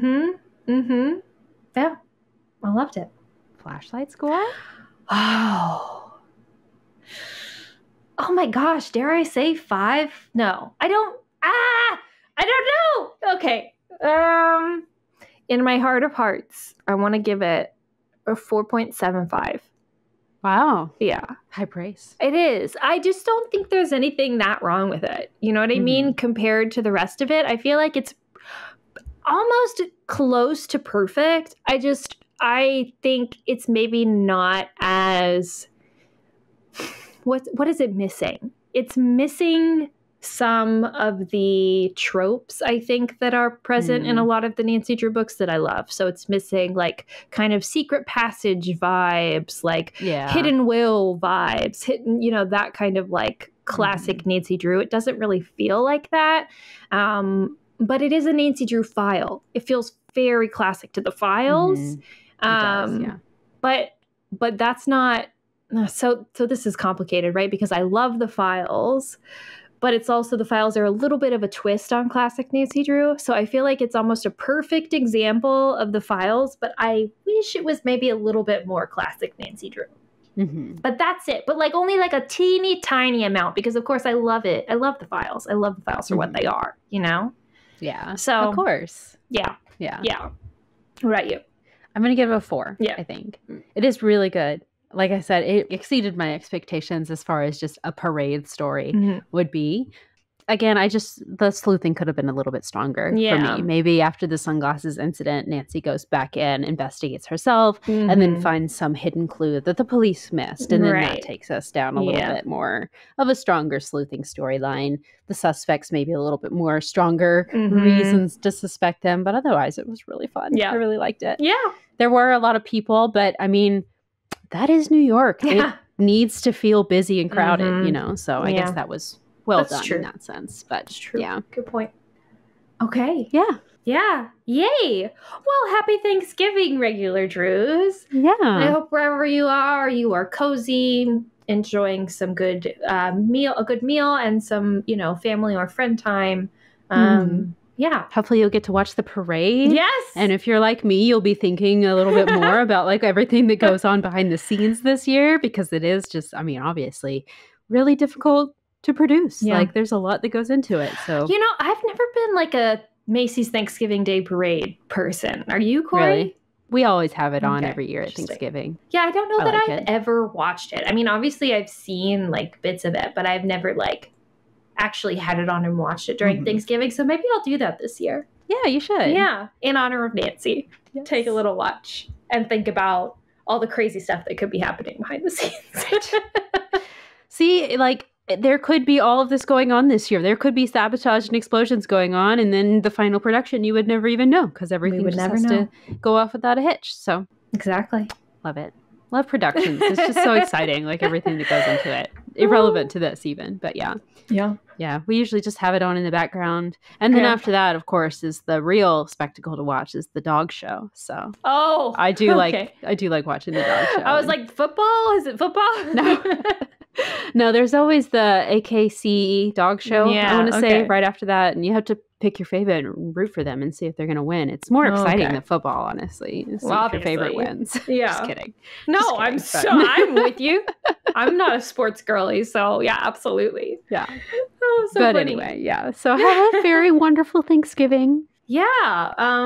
Yeah, I loved it. Flashlights go off. Oh my gosh, dare I say 5? No, I don't. I don't know. Okay. In my heart of hearts, I want to give it a 4.75. Wow. Yeah. High praise. It is. I just don't think there's anything that wrong with it. You know what I mean? Compared to the rest of it, I feel like it's almost close to perfect. I think it's maybe not as... What is it missing? It's missing some of the tropes, I think, that are present in a lot of the Nancy Drew books that I love. So it's missing like kind of secret passage vibes, like hidden will vibes, hidden, you know, that kind of like classic Nancy Drew. It doesn't really feel like that. But it is a Nancy Drew File. It feels very classic to the Files. It does, yeah. But that's not... So this is complicated, right? Because I love the Files, but it's also the Files are a little bit of a twist on classic Nancy Drew. So I feel like it's almost a perfect example of the Files, but I wish it was maybe a little bit more classic Nancy Drew. But that's it. But like only like a teeny tiny amount, because of course I love it. I love the Files. I love the Files for what they are, you know? Yeah. So of course. Yeah. Yeah. Yeah. What about you? I'm going to give it a 4, I think. It is really good. Like I said, it exceeded my expectations as far as just a parade story would be. again, the sleuthing could have been a little bit stronger for me. Maybe after the sunglasses incident, Nancy goes back in, investigates herself, and then finds some hidden clue that the police missed. And then that takes us down a little bit more of a stronger sleuthing storyline. The suspects maybe a little bit more stronger reasons to suspect them. But otherwise, it was really fun. Yeah. I really liked it. Yeah. There were a lot of people, but I mean, that is New York. Yeah. It needs to feel busy and crowded, you know? So I guess that was... Well done in that sense, but that's true. Yeah, good point. Okay, yeah, yay! Well, happy Thanksgiving, regular Drews. Yeah, I hope wherever you are cozy, enjoying some good a good meal, and some family or friend time. Yeah. Hopefully you'll get to watch the parade. Yes. And if you're like me, you'll be thinking a little bit more about like everything that goes on behind the scenes this year, because it is just, I mean, obviously, really difficult to produce. Like, there's a lot that goes into it. So, you know, I've never been like a Macy's Thanksgiving Day Parade person. Are you, Corey? Really? We always have it on every year at Thanksgiving. Yeah, I don't know that I've ever watched it. I mean, obviously I've seen like bits of it, but I've never like actually had it on and watched it during Thanksgiving. So maybe I'll do that this year. Yeah, you should. Yeah, in honor of Nancy. Yes. Take a little watch and think about all the crazy stuff that could be happening behind the scenes. See, like, there could be all of this going on this year. There could be sabotage and explosions going on, and then the final production you would never even know, because everything just has to go off without a hitch. So exactly. Love it. Love productions. It's just so exciting, like everything that goes into it. Irrelevant to this even, but yeah. Yeah. Yeah, we usually just have it on in the background. And then after that, of course, is the real spectacle to watch is the dog show. So I do like watching the dog show. I was like, football? Is it football? No. No, there's always the AKC dog show, I want to say, right after that. And you have to pick your favorite and root for them and see if they're going to win. It's more exciting than football, honestly. Well, if your favorite wins. Yeah. Just kidding. No, just kidding, I'm with you. I'm not a sports girly. So, yeah, absolutely. Yeah. Oh, so funny. Anyway, yeah. So have a very wonderful Thanksgiving. Yeah.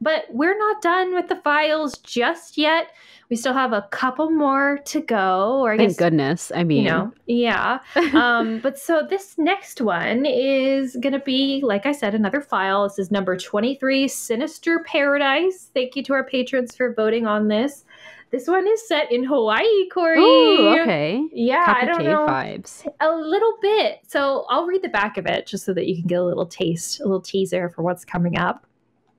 But we're not done with the files just yet. We still have a couple more to go. Or thank goodness. I mean, yeah. But so this next one is going to be, like I said, another file. This is number 23, Sinister Paradise. Thank you to our patrons for voting on this. This one is set in Hawaii, Corey. Ooh, okay. Yeah, I don't know. Vibes. A little bit. So I'll read the back of it just so that you can get a little taste, a little teaser for what's coming up.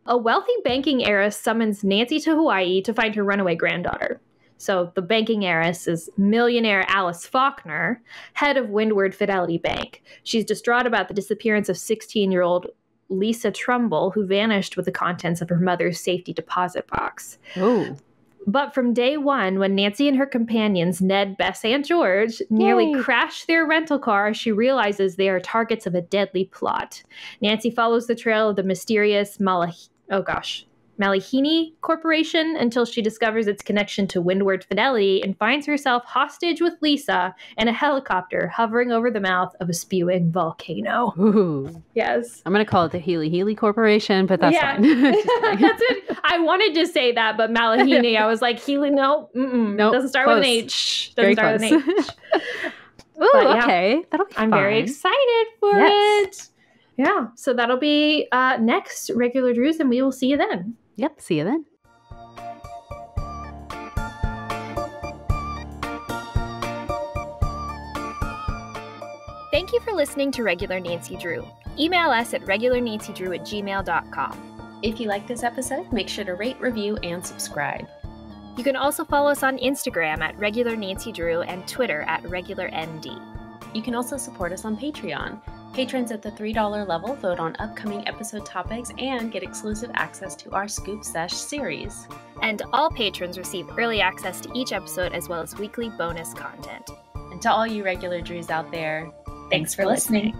A wealthy banking heiress summons Nancy to Hawaii to find her runaway granddaughter. So the banking heiress is millionaire Alice Faulkner, head of Windward Fidelity Bank. She's distraught about the disappearance of 16-year-old Lisa Trumbull, who vanished with the contents of her mother's safety deposit box. Ooh. But from day one, when Nancy and her companions, Ned, Bess, and George, nearly crash their rental car, she realizes they are targets of a deadly plot. Nancy follows the trail of the mysterious Malahini Corporation until she discovers its connection to Windward Fidelity and finds herself hostage with Lisa and a helicopter hovering over the mouth of a spewing volcano. Ooh. Yes. I'm going to call it the Healy Corporation, but that's fine. That's it. I wanted to say that, but Malahini, I was like, Healy, no. Nope, doesn't start with an H. Doesn't start with an H. Ooh, but, okay. That'll be fun. I'm very excited for it. Yeah. So that'll be next, regular Drews, and we will see you then. Yep. See you then. Thank you for listening to Regular Nancy Drew. Email us at regularnancydrew@gmail.com. If you like this episode, make sure to rate, review, and subscribe. You can also follow us on Instagram at regularnancydrew and Twitter at regularnd. You can also support us on Patreon. Patrons at the $3 level vote on upcoming episode topics and get exclusive access to our Scoop Sesh series. And all patrons receive early access to each episode as well as weekly bonus content. And to all you regular Drews out there, thanks for listening.